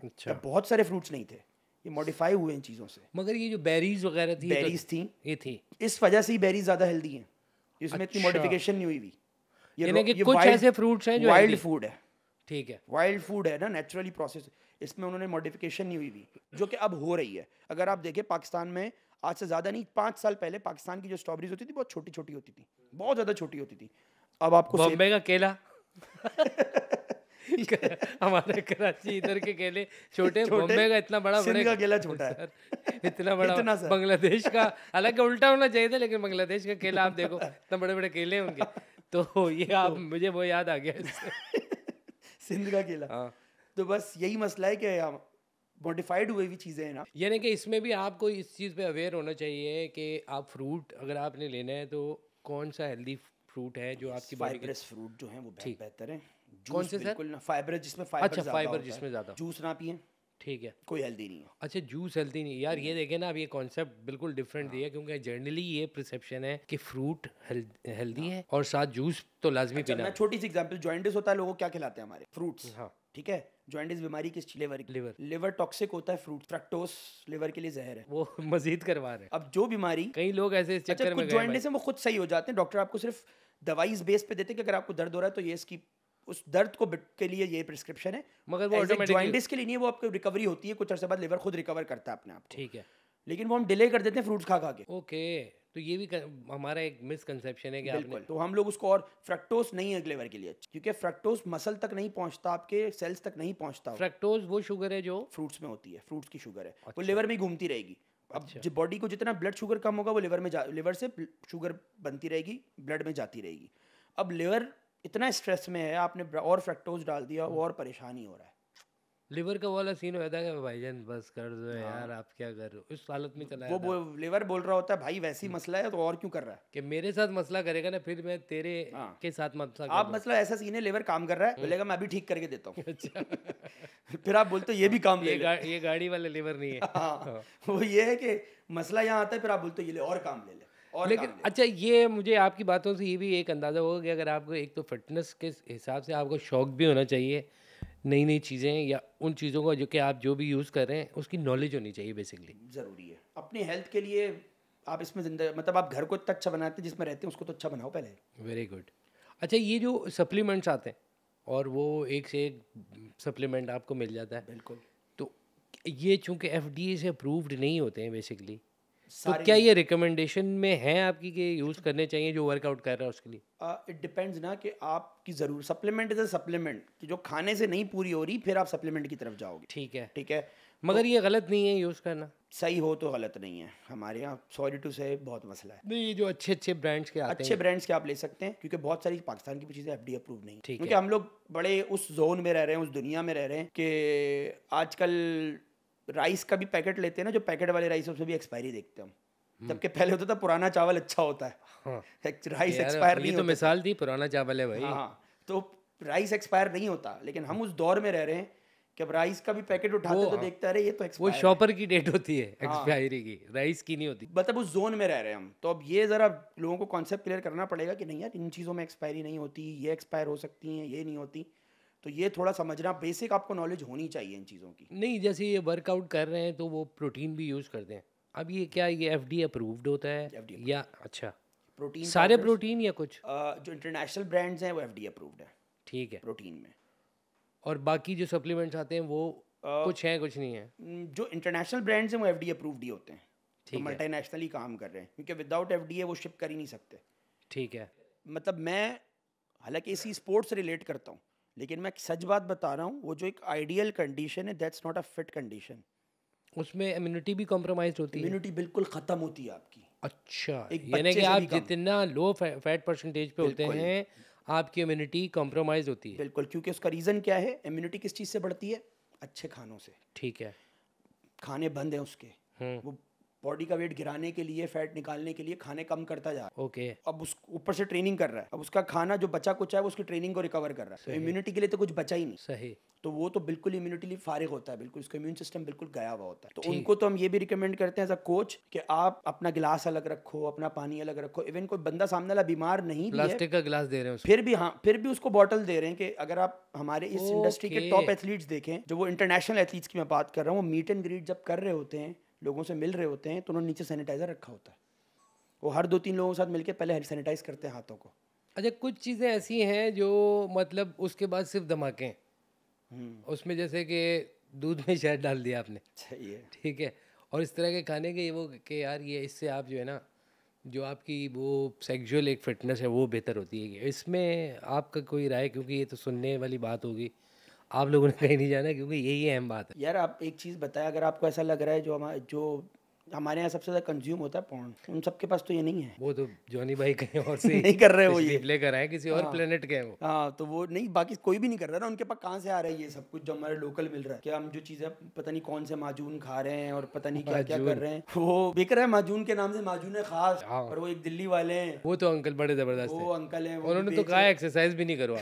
अच्छा, बहुत सारे फ्रूट्स नहीं थे, ये मॉडिफाई हुए इन चीज़ों से। मगर ये जो बेरीज वगैरह थी, बेरीज तो थी, ये थी, इस वजह से ही बेरीज ज़्यादा हेल्दी हैं, इसमें इतनी मॉडिफिकेशन नहीं हुई हुई। यानी कि कुछ ऐसे फ्रूट्स हैं जो वाइल्ड फूड है। ठीक है, वाइल्ड फूड है ना, नेचुरली प्रोसेस, इसमें उन्होंने मॉडिफिकेशन नहीं हुई हुई, जो कि अब हो रही है। अगर आप देखें पाकिस्तान में आज से ज़्यादा नहीं, पाँच साल पहले पाकिस्तान की जो स्ट्रॉबेरीज होती थी बहुत छोटी छोटी होती थी, बहुत ज़्यादा छोटी होती थी। अब आपको बॉम्बे का केला, हमारे कराची इधर के केले छोटे, बॉम्बे का इतना बड़ा, सिंध का केला छोटा है, इतना बड़ा, बांग्लादेश का, हालांकि उल्टा होना चाहिए था, लेकिन बांग्लादेश का केला आप देखो, इतना बड़े बड़े केले होंगे। तो ये आप, मुझे वो याद आ गया, सिंध का केला। हाँ, तो बस यही मसला है कि मॉडिफाइड हुई भी चीज़ें हैं ना। यानी कि इसमें भी आपको इस चीज़ पे अवेयर होना चाहिए कि आप फ्रूट अगर आपने लेना है तो कौन सा हेल्दी फ्रूट है जो आपकी बॉडी के लिए, फ्रूट जो है वो बेहतर है। कौन से बिल्कुल ना, फाइबर जिसमें फाइबर, अच्छा, फाइबर जिसमें ज़्यादा, जूस ना पिए। ठीक है, कोई हेल्दी नहीं है। अच्छा, जूस हेल्दी नहीं यार, ये देखें ना, अब ये कॉन्सेप्ट बिल्कुल डिफरेंट दिया, क्योंकि जनरली ये परसेप्शन है कि फ्रूट हेल्दी है और साथ जूस तो लाजमी पीना। छोटी सी एग्जांपल, जॉइंटिस होता है, लोगों को क्या खिलाते हैं हमारे, फ्रूट्स। हाँ, ठीक है, जॉइंटिस बीमारी किस, लिवर, लिवर लिवर टॉक्सिक होता है, फ्रूट फ्रक्टोज लिवर के लिए जहर है, वो मजीद करवा रहे हैं। अब जो बीमारी, कई लोग ऐसे इस चक्कर में जॉइंटिस है वो खुद सही हो जाते हैं, डॉक्टर आपको सिर्फ दवाई इस बेस पे देते हैं कि अगर आपको दर्द हो रहा है तो ये इसकी, उस दर्द को के लिए ये प्रिस्क्रिप्शन है, मगर वो जॉइंटिस के लिए नहीं है, वो आपकी रिकवरी होती है, कुछ अर्से बाद लिवर खुद रिकवर करता है अपने आप। ठीक है, लेकिन वो हम डिले कर देते हैं फ्रूट्स खा खा के। ओके, तो ये भी हमारा एक मिसकंसेप्शन है कि आपने, तो हम लोग उसको, और फ्रक्टोज नहीं है लिवर के लिए, क्योंकि फ्रक्टोज मसल तक नहीं पहुंचता, आपके सेल्स तक नहीं पहुंचता। फ्रक्टोज वो शुगर है जो फ्रूट्स में होती है, फ्रूट्स की शुगर है, वो लिवर में घूमती रहेगी। अब जो बॉडी को जितना ब्लड शुगर कम होगा वो लिवर में, लिवर से शुगर बनती रहेगी, ब्लड में जाती रहेगी। अब लिवर इतना स्ट्रेस में है, आपने और फ्रक्टोज डाल दिया, और परेशानी हो रहा है। लिवर का वाला सीन होता है कि भाईजान बस कर दो यार, आप क्या कर रहे हो, इस हालत में चला वो लिवर बोल रहा होता है, भाई वैसी मसला है तो और क्यों कर रहा है, कि मेरे साथ मसला करेगा ना फिर मैं तेरे के साथ मसला आप मसला ऐसा सीन है, लिवर काम कर रहा है, बोलेगा मैं अभी ठीक करके देता हूँ। अच्छा, फिर आप बोलते हो ये भी काम, ये गाड़ी वाला लिवर नहीं है, वो ये है कि मसला यहाँ आता है, फिर आप बोलते हो ये ले और काम ले ले। लेकिन अच्छा, ये मुझे आपकी बातों से ये भी एक अंदाज़ा होगा कि अगर आपको एक तो फिटनेस के हिसाब से आपको शौक़ भी होना चाहिए, नई नई चीज़ें या उन चीज़ों का जो कि आप जो भी यूज़ कर रहे हैं उसकी नॉलेज होनी चाहिए, बेसिकली ज़रूरी है अपनी हेल्थ के लिए। आप इसमें जिंदा, मतलब आप घर को इतना अच्छा बनाते हैं, जिसमें रहते हैं उसको तो अच्छा बनाओ पहले। Very good. अच्छा, ये जो सप्लीमेंट्स आते हैं और वो एक से एक सप्लीमेंट आपको मिल जाता है, बिल्कुल, तो ये चूँकि एफ डी ए से अप्रूव्ड नहीं होते हैं बेसिकली, तो क्या ये रिकमेंडेशन में है आपकी कि यूज़ करने चाहिए जो वर्कआउट कर रहा है उसके लिए? इट डिपेंड्स ना कि आपकी ज़रूर सप्लीमेंट इज अ सप्लीमेंट कि जो खाने से नहीं पूरी हो रही फिर आप सप्लीमेंट की तरफ जाओगे। ठीक है ठीक है, मगर तो ये गलत नहीं है यूज़ करना? सही हो तो गलत नहीं है, हमारे यहाँ सॉरी टू से बहुत मसला है। नहीं, ये जो अच्छे अच्छे ब्रांड्स के आते हैं, अच्छे ब्रांड्स के आप ले सकते हैं क्योंकि बहुत सारी पाकिस्तान की भी चीज़ें एफ डी अप्रूव नहीं, क्योंकि हम लोग बड़े उस जोन में रह रहे हैं, उस दुनिया में रह रहे हैं कि आजकल राइस का भी पैकेट लेते हैं ना, जो पैकेट वाले राइस उसमें भी एक्सपायरी देखते हैं, जबकि पहले होता था पुराना चावल अच्छा होता है। हाँ। राइस एक्सपायर नहीं, तो मिसाल थी पुराना चावल है भाई। हाँ, तो राइस एक्सपायर नहीं होता, लेकिन हम उस दौर में रह रहे हैं कि अब राइस का भी पैकेट उठाते तो देखता रहे ये तो एक्सपायर, वो शॉपर की डेट होती है एक्सपायरी की, राइस की नहीं होती, मतलब उस जोन में रह रहे हैं हम। तो अब ये जरा लोगों को कॉन्सेप्ट क्लियर करना पड़ेगा कि नहीं यार इन चीज़ों में एक्सपायरी नहीं होती, ये एक्सपायर हो सकती हैं, ये नहीं होती। तो ये थोड़ा समझना, बेसिक आपको नॉलेज होनी चाहिए इन चीज़ों की। नहीं, जैसे ये वर्कआउट कर रहे हैं तो वो प्रोटीन भी यूज़ करते हैं, अब ये क्या ये एफ डी अप्रूव्ड होता है या? अच्छा, प्रोटीन सारे प्रोटीन या कुछ आ, जो इंटरनेशनल ब्रांड्स हैं वो एफ डी अप्रूव्ड है। ठीक है, प्रोटीन में और बाकी जो सप्लीमेंट्स आते हैं वो आ, कुछ हैं कुछ नहीं है? जो इंटरनेशनल ब्रांड्स हैं वो एफ डी अप्रूव्ड ही होते हैं, तो मल्टीनेशनली काम कर रहे हैं क्योंकि विदाउट एफ डी ए वो शिप कर ही नहीं सकते। ठीक है, मतलब मैं हालाँकि इसी स्पोर्ट्स से रिलेट करता हूँ, लेकिन मैं सच बात बता रहा हूँ, वो जो एक आइडियल कंडीशन है that's not a fit condition. उसमें इम्यूनिटी भी कॉम्प्रोमाइज होती है, इम्यूनिटी बिल्कुल ख़त्म होती है आपकी। अच्छा, यानी कि आप जितना लो फैट परसेंटेज पे होते हैं आपकी इम्यूनिटी कॉम्प्रोमाइज होती है। बिल्कुल, क्योंकि उसका रीज़न क्या है, इम्यूनिटी किस चीज़ से बढ़ती है? अच्छे खानों से। ठीक है, खाने बंद हैं उसके, वो बॉडी का वेट गिराने के लिए, फैट निकालने के लिए खाने कम करता जा रहा है। ओके, अब उस ऊपर से ट्रेनिंग कर रहा है, अब उसका खाना जो बचा कुछ है वो उसकी ट्रेनिंग को रिकवर कर रहा है, तो इम्यूनिटी के लिए तो कुछ बचा ही नहीं। सही, तो वो तो बिल्कुल इम्यूनिटी फारिग होता है, बिल्कुल उसका इम्यून सिस्टम बिल्कुल गया हुआ होता है। तो उनको तो हम ये भी रिकमेंड करते हैं एज अ कोच कि आप अपना गिलास अलग रखो, अपना पानी अलग रखो। इवन कोई बंदा सामने वाला बीमार नहीं, प्लास्टिक का गिलास दे रहे हैं फिर भी, हाँ फिर भी उसको बॉटल दे रहे हैं। कि अगर आप हमारे इस इंडस्ट्री के टॉप एथलीट्स देखें, जो वो इंटरनेशनल एथलीट्स की मैं बात कर रहा हूँ, वो मीट एंड ग्रीट जब कर रहे होते हैं, लोगों से मिल रहे होते हैं, तो उन्होंने नीचे सैनिटाइज़र रखा होता है, वो हर दो तीन लोगों के साथ मिलके पहले सैनिटाइज़ करते हैं हाथों को। अच्छा, कुछ चीज़ें ऐसी हैं जो मतलब उसके बाद सिर्फ धमाके हैं उसमें, जैसे कि दूध में शहद डाल दिया आपने, सही है ठीक है, और इस तरह के खाने के वो कि यार ये इससे आप जो है ना जो आपकी वो सेक्सुअल एक फिटनेस है वो बेहतर होती है। इसमें आपका कोई राय, क्योंकि ये तो सुनने वाली बात होगी, आप लोगों ने कहीं नहीं जाना क्योंकि यही अहम बात है। यार आप एक चीज़ बताएं, अगर आपको ऐसा लग रहा है जो हमारे जो हमारे यहाँ सबसे ज़्यादा कंज्यूम होता है पॉर्न, उन सबके पास तो ये नहीं है। वो तो जॉनी भाई कहीं और से नहीं कर रहे, वो ये प्ले कर रहे हैं किसी और प्लेनेट के हैं वो। हाँ, तो वो नहीं, बाकी कोई भी नहीं कर रहा ना, उनके पास कहाँ से आ रहा है ये सब कुछ जो हमारे लोकल मिल रहा है। क्या हम जो चीज़ें पता नहीं कौन से माजून खा रहे हैं और पता नहीं क्या क्या कर रहे हैं, वो बिक रहा है माजून के नाम से, माजून है खास, और वो एक दिल्ली वाले हैं, वो तो अंकल बड़े जबरदस्त, वो अंकल है, उन्होंने तो कहा एक्सरसाइज भी नहीं करो,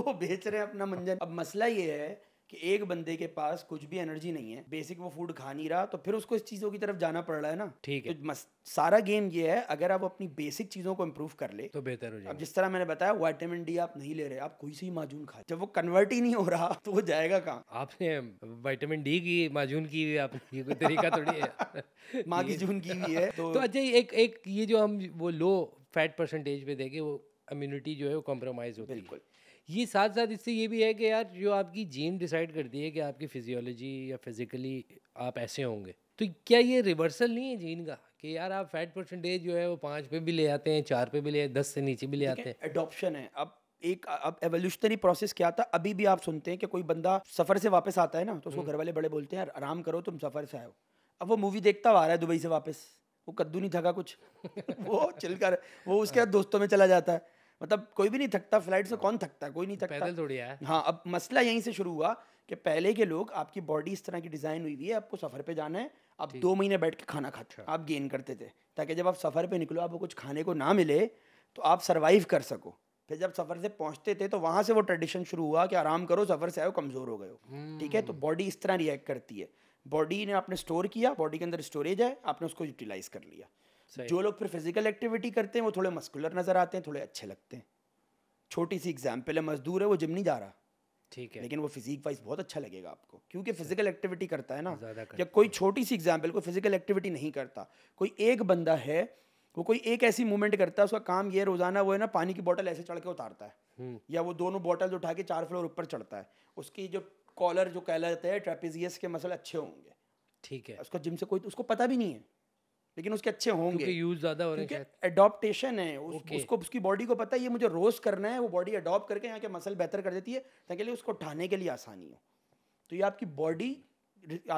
वो बेच रहे हैं अपना मंजन। अब मसला ये है कि एक बंदे के पास कुछ भी एनर्जी नहीं है, बेसिक वो फूड खा नहीं रहा, तो फिर उसको इस चीज़ों की तरफ जाना पड़ रहा है ना। ठीक है, तो सारा गेम ये है, अगर आप अपनी बेसिक चीज़ों को इम्प्रूव कर ले तो बेहतर हो जाए। अब जिस तरह मैंने बताया विटामिन डी आप नहीं ले रहे, आप कोई सी माजून खाए, जब वो कन्वर्ट ही नहीं हो रहा तो वो जाएगा कहाँ? आपने विटामिन डी की माजून की हुई, आपने कोई तरीका थोड़ी है, माँ की जून की हुई है। तो अच्छा, एक एक ये जो हम वो लो फैट परसेंटेज पे देखें, वो इम्यूनिटी जो है वो कॉम्प्रोमाइज़ होती है। बिल्कुल, ये साथ साथ इससे ये भी है कि यार जो आपकी जीन डिसाइड करती है कि आपकी फिजियोलॉजी या फिज़िकली आप ऐसे होंगे, तो क्या ये रिवर्सल नहीं है जीन का कि यार आप फैट परसेंटेज जो है वो पाँच पे भी ले आते हैं, चार पे भी ले, दस से नीचे भी ले आते हैं? एडॉप्शन है। अब एक अब एवोल्यूशनरी प्रोसेस क्या था, अभी भी आप सुनते हैं कि कोई बंदा सफ़र से वापस आता है ना, तो उसको घर वाले बड़े बोलते हैं यार आराम करो तुम सफ़र से आए हो। अब वो मूवी देखता हुआ आ रहा है दुबई से वापस, वो कद्दू नहीं थका कुछ, वो चिल कर, वो उसके दोस्तों में चला जाता है। मतलब कोई भी नहीं थकता, फ्लाइट से कौन थकता है, कोई नहीं थकता, पैदल थोड़ी है। हाँ, अब मसला यहीं से शुरू हुआ कि पहले के लोग, आपकी बॉडी इस तरह की डिज़ाइन हुई हुई है, आपको सफ़र पे जाना है, आप दो महीने बैठ के खाना खाते, आप गेन करते थे, ताकि जब आप सफ़र पे निकलो आपको कुछ खाने को ना मिले तो आप सर्वाइव कर सको। फिर जब सफ़र से पहुँचते थे तो वहाँ से वो ट्रेडिशन शुरू हुआ कि आराम करो, सफ़र से आए हो, कमज़ोर हो गए हो। ठीक है, तो बॉडी इस तरह रिएक्ट करती है, बॉडी ने आपने स्टोर किया, बॉडी के अंदर स्टोरेज है, आपने उसको यूटिलाइज़ कर लिया। जो लोग फिर फिजिकल एक्टिविटी करते हैं वो थोड़े मस्कुलर नज़र आते हैं, थोड़े अच्छे लगते हैं। छोटी सी एग्जांपल है, मजदूर है, वो जिम नहीं जा रहा, ठीक है, लेकिन वो फिजिक वाइज बहुत अच्छा लगेगा आपको क्योंकि फिजिकल एक्टिविटी करता है ना। जब कोई छोटी सी एग्जांपल, कोई फिजिकल एक्टिविटी नहीं करता, कोई एक बंदा है वो कोई एक ऐसी मूवमेंट करता है, उसका काम ये रोज़ाना वो है ना पानी की बोतल ऐसे चढ़ के उतारता है, या वो दोनों बोतल उठा के चार फ्लोर ऊपर चढ़ता है, उसकी जो कॉलर जो कहलाता है ट्रेपेजियस के मसल अच्छे होंगे, ठीक है, उसका जिम से कोई उसको पता भी नहीं है लेकिन उसके अच्छे होंगे यूज ज्यादा हो रहे हैं, एडॉप्टेशन है उस, okay. उसको उसकी बॉडी को पता है ये मुझे रोज करना है, वो बॉडी अडॉप्ट करके यहाँ के मसल बेहतर कर देती है ताकि लिए उसको उठाने के लिए आसानी हो। तो ये आपकी बॉडी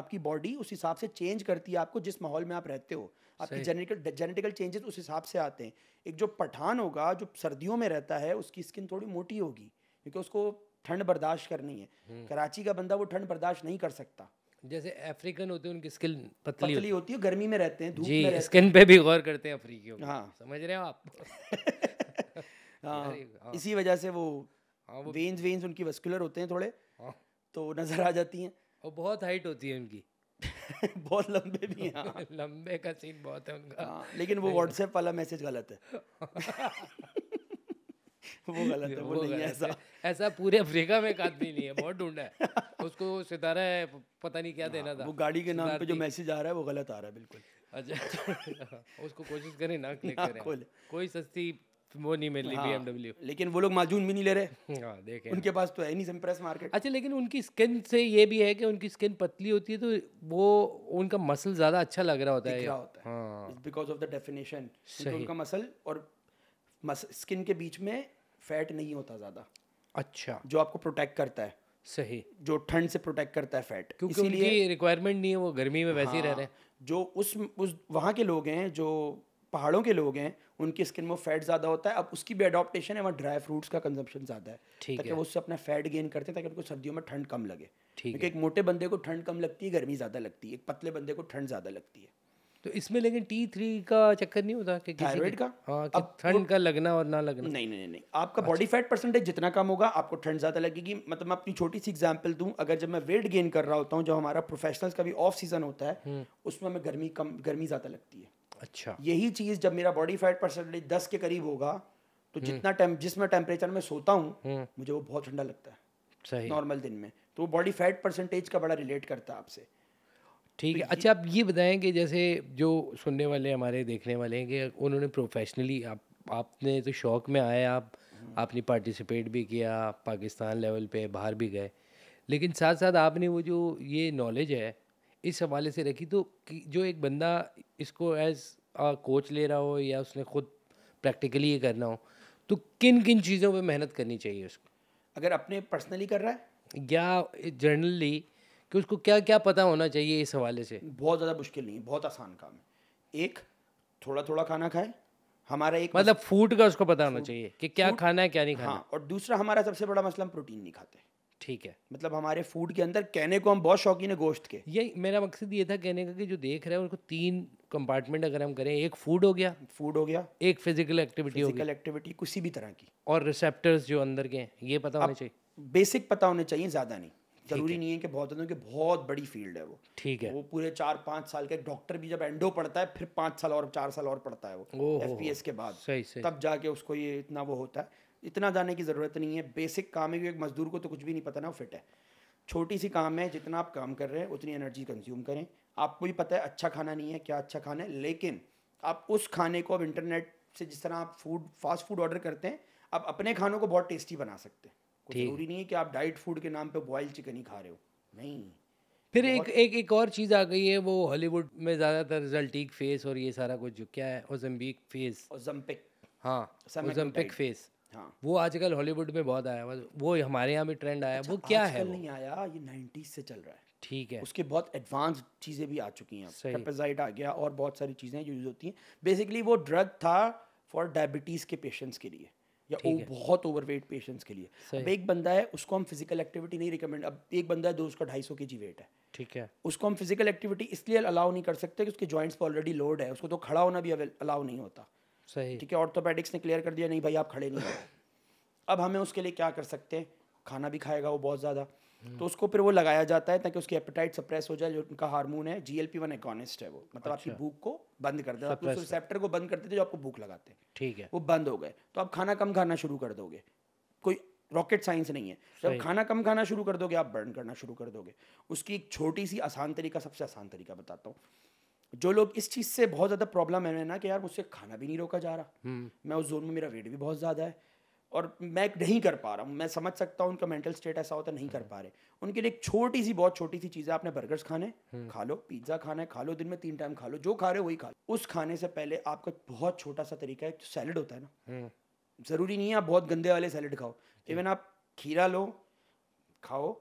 आपकी बॉडी उस हिसाब से चेंज करती है आपको, जिस माहौल में आप रहते हो आपके जेनेटिकल जेनेटिकल चेंजेस उस हिसाब से आते हैं। एक जो पठान होगा जो सर्दियों में रहता है उसकी स्किन थोड़ी मोटी होगी क्योंकि उसको ठंड बर्दाश्त करनी है। कराची का बंदा वो ठंड बर्दाश्त नहीं कर सकता। जैसे अफ्रीकन होते हैं उनकी स्किन पतली, पतली होती है, गर्मी में रहते हैं, धूप में रहते हैं। स्किन पे भी गौर करते हैं अफ्रीकियों। हाँ समझ रहे हो आप। हाँ, हाँ। इसी वजह से वो, हाँ, वो वेन्स वेन्स उनकी वस्कुलर होते हैं थोड़े, हाँ। तो नजर आ जाती हैं और बहुत हाइट होती है उनकी। बहुत लंबे भी हैं। लंबे का सीन बहुत है उनका। हाँ, लेकिन वो व्हाट्सएप वाला मैसेज गलत है। वो गलत है, वो नहीं ऐसा ऐसा पूरे अफ्रीका में एक आदमी नहीं है, बहुत ढूंढा है उसको, सितारा है पता नहीं क्या देना था। वो गाड़ी के नाम पे जो मैसेज आ रहा है वो गलत आ रहा है बिल्कुल। अच्छा उसको कोशिश करें ना क्लिक करें, कोई सस्ती वो नहीं मिल रही बी एम डब्ल्यू। लेकिन वो लोग माजून भी नहीं ले रहे। हाँ देखें उनके पास तो है नहीं संप्रेस मार्केट। अच्छा लेकिन उनकी स्किन से ये भी है कि उनकी स्किन पतली होती है तो वो उनका मसल ज़्यादा अच्छा लग रहा होता है बिकॉज ऑफ द डेफिनेशन। उनका मसल और स्किन के बीच में फैट नहीं होता ज़्यादा। अच्छा जो आपको प्रोटेक्ट करता है। सही, जो ठंड से प्रोटेक्ट करता है फैट, क्योंकि उनकी रिक्वायरमेंट नहीं है, वो गर्मी में वैसे ही रह रहे हैं। जो उस उस वहाँ के लोग हैं जो पहाड़ों के लोग हैं उनकी स्किन में फैट ज़्यादा होता है। अब उसकी भी अडॉप्टेशन है, वहाँ ड्राई फ्रूट्स का कंजम्पशन ज़्यादा है ताकि वो उससे अपना फैट गेन करते हैं ताकि उनको सर्दियों में ठंड कम लगे। क्योंकि एक मोटे बंदे को ठंड कम लगती है, गर्मी ज़्यादा लगती है, एक पतले बंदे को ठंड ज़्यादा लगती है। तो इसमें लेकिन टी थ्री का चक्कर नहीं होता कि थायराइड का? हाँ, कि ठंड का लगना और ना लगना। नहीं नहीं नहीं, आपका बॉडी फैट परसेंटेज जितना कम होगा आपको ठंड ज़्यादा लगेगी। मतलब मैं अपनी छोटी सी एग्जांपल दूं, अगर जब मैं वेट गेन कर रहा होता हूँ, जो हमारा प्रोफेशनल्स का भी ऑफ सीजन होता है, उसमें हमें गर्मी कम गर्मी ज़्यादा लगती है। अच्छा, यही चीज़ जब मेरा बॉडी फैट परसेंटेज दस के करीब होगा तो जितना जिस मैं टेम्परेचर में सोता हूँ मुझे वो बहुत ठंडा लगता है नॉर्मल दिन में। तो वो बॉडी फैट परसेंटेज का बड़ा रिलेट करता है आपसे। ठीक है। अच्छा आप ये बताएं कि जैसे जो सुनने वाले हमारे देखने वाले हैं कि उन्होंने प्रोफेशनली आप आपने तो शौक में आए, आप आपने पार्टिसिपेट भी किया पाकिस्तान लेवल पे, बाहर भी गए, लेकिन साथ साथ आपने वो जो ये नॉलेज है इस हवाले से रखी। तो जो एक बंदा इसको एज कोच ले रहा हो या उसने खुद प्रैक्टिकली ये करना हो तो किन किन चीज़ों पर मेहनत करनी चाहिए उसको, अगर अपने पर्सनली कर रहा है या जनरली, कि उसको क्या क्या पता होना चाहिए इस हवाले से? बहुत ज़्यादा मुश्किल नहीं है, बहुत आसान काम है। एक, थोड़ा थोड़ा खाना खाए। हमारा एक मतलब फूड का उसको पता होना चाहिए कि क्या खाना है क्या नहीं खाना। हाँ, और दूसरा हमारा सबसे बड़ा मसला, हम प्रोटीन नहीं खाते। ठीक है, मतलब हमारे फूड के अंदर, कहने को हम बहुत शौकीन है गोश्त के, यही मेरा मकसद ये था कहने का कि जो देख रहे हैं उनको तीन कंपार्टमेंट अगर हम करें, एक फूड हो गया फूड हो गया एक फिजिकल एक्टिविटी हो गई, फिजिकल एक्टिविटी किसी भी तरह की, और रिसेप्टर्स जो अंदर के हैं ये पता होने चाहिए, बेसिक पता होने चाहिए, ज़्यादा नहीं। जरूरी नहीं है कि बहुत कि बहुत बड़ी फील्ड है वो। ठीक है, वो पूरे चार पाँच साल का, डॉक्टर भी जब एंडो पढ़ता है फिर पाँच साल और चार साल और पढ़ता है वो एफ पी एस के बाद। सही, सही। तब जाके उसको ये इतना वो होता है। इतना जाने की ज़रूरत नहीं है, बेसिक काम है। एक मजदूर को तो कुछ भी नहीं पता ना, वो फिट है। छोटी सी काम है, जितना आप काम कर रहे हैं उतनी एनर्जी कंज्यूम करें। आपको भी पता है अच्छा खाना नहीं है, क्या अच्छा खाना है, लेकिन आप उस खाने को अब इंटरनेट से, जिस तरह आप फूड फास्ट फूड ऑर्डर करते हैं, आप अपने खानों को बहुत टेस्टी बना सकते हैं। जरूरी नहीं है कि आप डाइट फूड के नाम पे बॉयल चिकन ही खा रहे हो, नहीं। फिर एक एक एक और चीज़ आ गई है, वो हॉलीवुड में ज़्यादातर जल्टीक फेस और ये सारा कुछ जो क्या है, ओजम्बिक फेस, ओजम्पिक, हाँ ओजम्पिक फेस, हाँ वो आजकल हॉलीवुड में बहुत आया हुआ, वो हमारे यहाँ भी ट्रेंड आया। अच्छा, वो क्या है, नहीं आया, ये नाइन्टीज से चल रहा है। ठीक है, उसके बहुत एडवांस चीज़ें भी आ चुकी हैं, ट्रेपेज़ाइड आ गया और बहुत सारी चीज़ें यूज होती हैं। बेसिकली वो ड्रग था फॉर डायबिटीज़ के पेशेंट्स के लिए या ओ, बहुत ओवरवेट पेशेंट्स के लिए। अब एक बंदा है उसको हम फिजिकल एक्टिविटी नहीं रिकमेंड, अब एक बंदा है दो, उसका ढाई सौ के जी वेट है। ठीक है, उसको हम फिजिकल एक्टिविटी इसलिए अलाउ नहीं कर सकते कि उसके जॉइंट्स पर ऑलरेडी लोड है, उसको तो खड़ा होना भी अलाउ नहीं होता। सही, ठीक है, ऑर्थोपेडिक्स ने क्लियर कर दिया नहीं भाई आप खड़े नहीं हो। अब हमें उसके लिए क्या कर सकते हैं, खाना भी खाएगा वो बहुत ज़्यादा, तो उसको फिर वो लगाया जाता है ताकि उसकी एपेटाइट सप्रेस हो जाए। जो उनका हार्मोन है जी एल पी वन agonist है, वो मतलब अच्छा। आपकी भूख को बंद कर देता है, उस रिसेप्टर को बंद कर देते हैं जो आपको भूख लगाते हैं। ठीक है, वो बंद हो गए तो आप खाना कम खाना शुरू कर दोगे, कोई रॉकेट साइंस नहीं है। जब खाना कम खाना शुरू कर दोगे आप बर्न करना शुरू कर दोगे। उसकी एक छोटी सी आसान तरीका, सबसे आसान तरीका बताता हूँ। जो लोग इस चीज़ से बहुत ज़्यादा प्रॉब्लम है ना कि यार मुझसे खाना भी नहीं रोका जा रहा, मैं उस जोन में, मेरा वेट भी बहुत ज़्यादा है, और मैं नहीं कर पा रहा हूँ, मैं समझ सकता हूँ उनका मेंटल स्टेट ऐसा होता है, नहीं कर पा रहे। उनके लिए एक छोटी सी बहुत छोटी सी चीज़ है, आपने बर्गर्स खाने खा लो, पिज्ज़ा खाना है खा लो, दिन में तीन टाइम खा लो, जो खा रहे हो वही खा लो। उस खाने से पहले आपका बहुत छोटा सा तरीका है, जो सैलड होता है ना, ज़रूरी नहीं है आप बहुत गंदे वाले सैलड खाओ, इवन आप खीरा लो खाओ,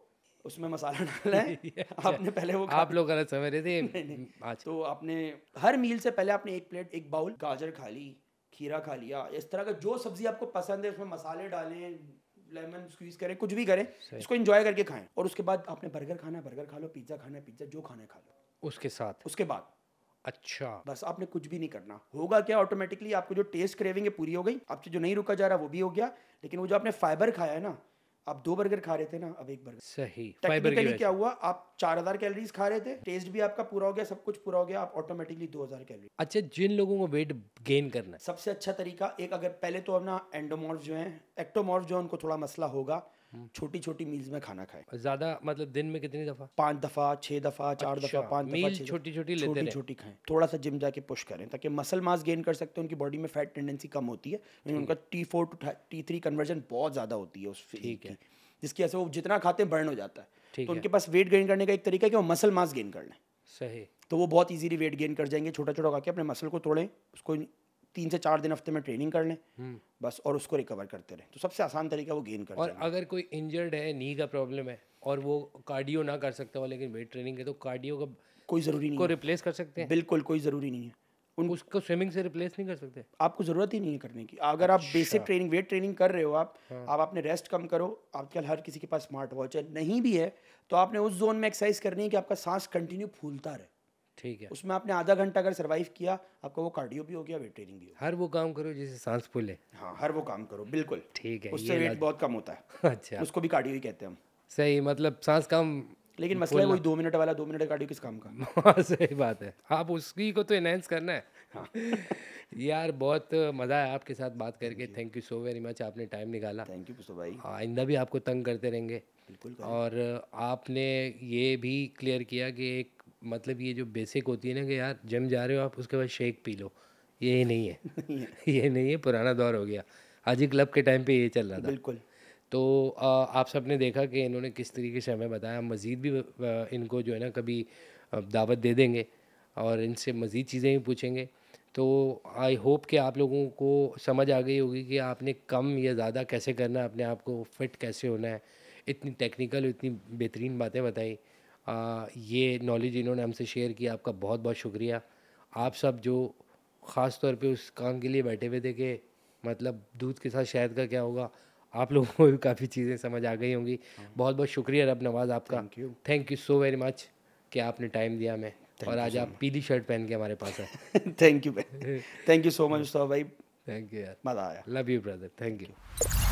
उसमें मसाला डाला है आपने पहले, वो आप लोग गलत समझ रहे थे। नहीं, नहीं। तो आपने हर मील से पहले आपने एक प्लेट एक बाउल गाजर खा ली, खीरा खा लिया, इस तरह का जो सब्जी आपको पसंद है उसमें मसाले डालें, लेमन स्क्वीज करें, कुछ भी करें, इसको एंजॉय करके खाएं। और उसके बाद आपने बर्गर खाना है बर्गर खा लो, पिज्ज़ा खाना है पिज्ज़ा, जो खाना है खा लो उसके साथ, उसके बाद अच्छा बस आपने कुछ भी नहीं करना। होगा क्या, ऑटोमेटिकली आपको जो टेस्ट क्रेविंग है पूरी हो गई, आपसे जो नहीं रुका जा रहा वो भी हो गया, लेकिन वो जो आपने फाइबर खाया है ना, आप दो बर्गर खा रहे थे ना, अब एक बर्गर सही टेक्निकली क्या हुआ, आप चार हजार कैलोरीज खा रहे थे, टेस्ट भी आपका पूरा हो गया, सब कुछ पूरा हो गया, आप ऑटोमेटिकली दो हजार कैलोरी। अच्छा, जिन लोगों को वेट गेन करना है सबसे अच्छा तरीका एक, अगर पहले तो अपना एंडोमॉर्फ जो है एक्टोमॉर्फ जो है उनको थोड़ा मसला होगा, छोटी छोटी मील्स में खाना खाएं ज्यादा, मतलब दिन में कितनी दफा, पांच दफा छह दफा चार अच्छा, दफा पांच दफा छोटी छोटी छोटी छोटी खाएं, थोड़ा सा जिम जाके पुश करें ताकि मसल मास गेन कर सकते हैं। उनकी बॉडी में फैट टेंडेंसी कम होती है, उनका T four to T three conversion बहुत ज्यादा होती है उस फेज की, जिसकी वजह से वो जितना खाते हैं बर्न हो जाता है। तो उनके पास वेट गेन करने का एक तरीका है कि वो मसल मास गेन कर लें, सही, तो वो बहुत ईजिली वेट गेन कर जाएंगे। छोटा छोटा खाके अपने मसल को तोड़ें, उसको तीन से चार दिन हफ्ते में ट्रेनिंग कर लें बस, और उसको रिकवर करते रहें, तो सबसे आसान तरीका वो गेन करना। और अगर कोई इंजर्ड है, नी का प्रॉब्लम है और वो कार्डियो ना कर सकता हो लेकिन वेट ट्रेनिंग है, तो कार्डियो का कोई ज़रूरी नहीं, को रिप्लेस कर सकते हैं, बिल्कुल कोई ज़रूरी नहीं है। उन उसको स्विमिंग से रिप्लेस नहीं कर सकते, आपको ज़रूरत ही नहीं है करने की। अगर आप बेसिक ट्रेनिंग वेट ट्रेनिंग कर रहे हो आप हाँ। आप अपने रेस्ट कम करो, आजकल हर किसी के पास स्मार्ट वॉच है, नहीं भी है तो आपने उस जोन में एक्सरसाइज करनी है कि आपका सांस कंटिन्यू फूलता रहे, ठीक है, उसमें आपने आधा घंटा अगर सर्वाइव किया, आपका वो कार्डियो भी हो गया, वेट ट्रेनिंग भी हो। हर वो काम करो जिससे सांस फूले, हाँ हर वो काम करो, बिल्कुल ठीक है, उससे वेट बहुत कम होता है। अच्छा, उसको भी कार्डियो ही कहते हैं हम, सही, मतलब सांस कम, लेकिन मसला है वही दो मिनट वाला, दो मिनट कार्डियो किस काम का सही बात है, आप उसकी को तो एनहेंस करना है हाँ। यार बहुत मज़ा आया आपके साथ बात करके, thank you so very much, आपने टाइम निकाला, थैंक यू पुष्प भाई। आइंदा भी आपको तंग करते रहेंगे, बिल्कुल, और आपने ये भी क्लियर किया कि एक मतलब ये जो बेसिक होती है ना कि यार जिम जा रहे हो आप, उसके बाद शेक पी लो, ये नहीं है ये नहीं है, पुराना दौर हो गया, हाजी क्लब के टाइम पे ये चल रहा था, बिल्कुल। तो आ, आप सबने देखा कि इन्होंने किस तरीके से हमें बताया, मज़ीद भी इनको जो है ना कभी दावत दे देंगे और इनसे मज़ीद चीज़ें भी पूछेंगे। तो आई होप कि आप लोगों को समझ आ गई होगी कि आपने कम या ज़्यादा कैसे करना है, अपने आप को फिट कैसे होना है, इतनी टेक्निकल इतनी बेहतरीन बातें बताई, आ, ये नॉलेज इन्होंने हमसे शेयर किया, आपका बहुत बहुत शुक्रिया। आप सब जो ख़ास तौर पे उस काम के लिए बैठे हुए थे कि मतलब दूध के साथ शहद का क्या होगा, आप लोगों को भी काफ़ी चीज़ें समझ आ गई होंगी। बहुत बहुत शुक्रिया रब नवाज़ आपका, thank you so very much कि आपने टाइम दिया हमें, और आज आप पीली शर्ट पहन के हमारे पास आए, thank you, thank you so much Mustafa भाई, थैंक यू यार, मज़ा आया, love you brother, thank you.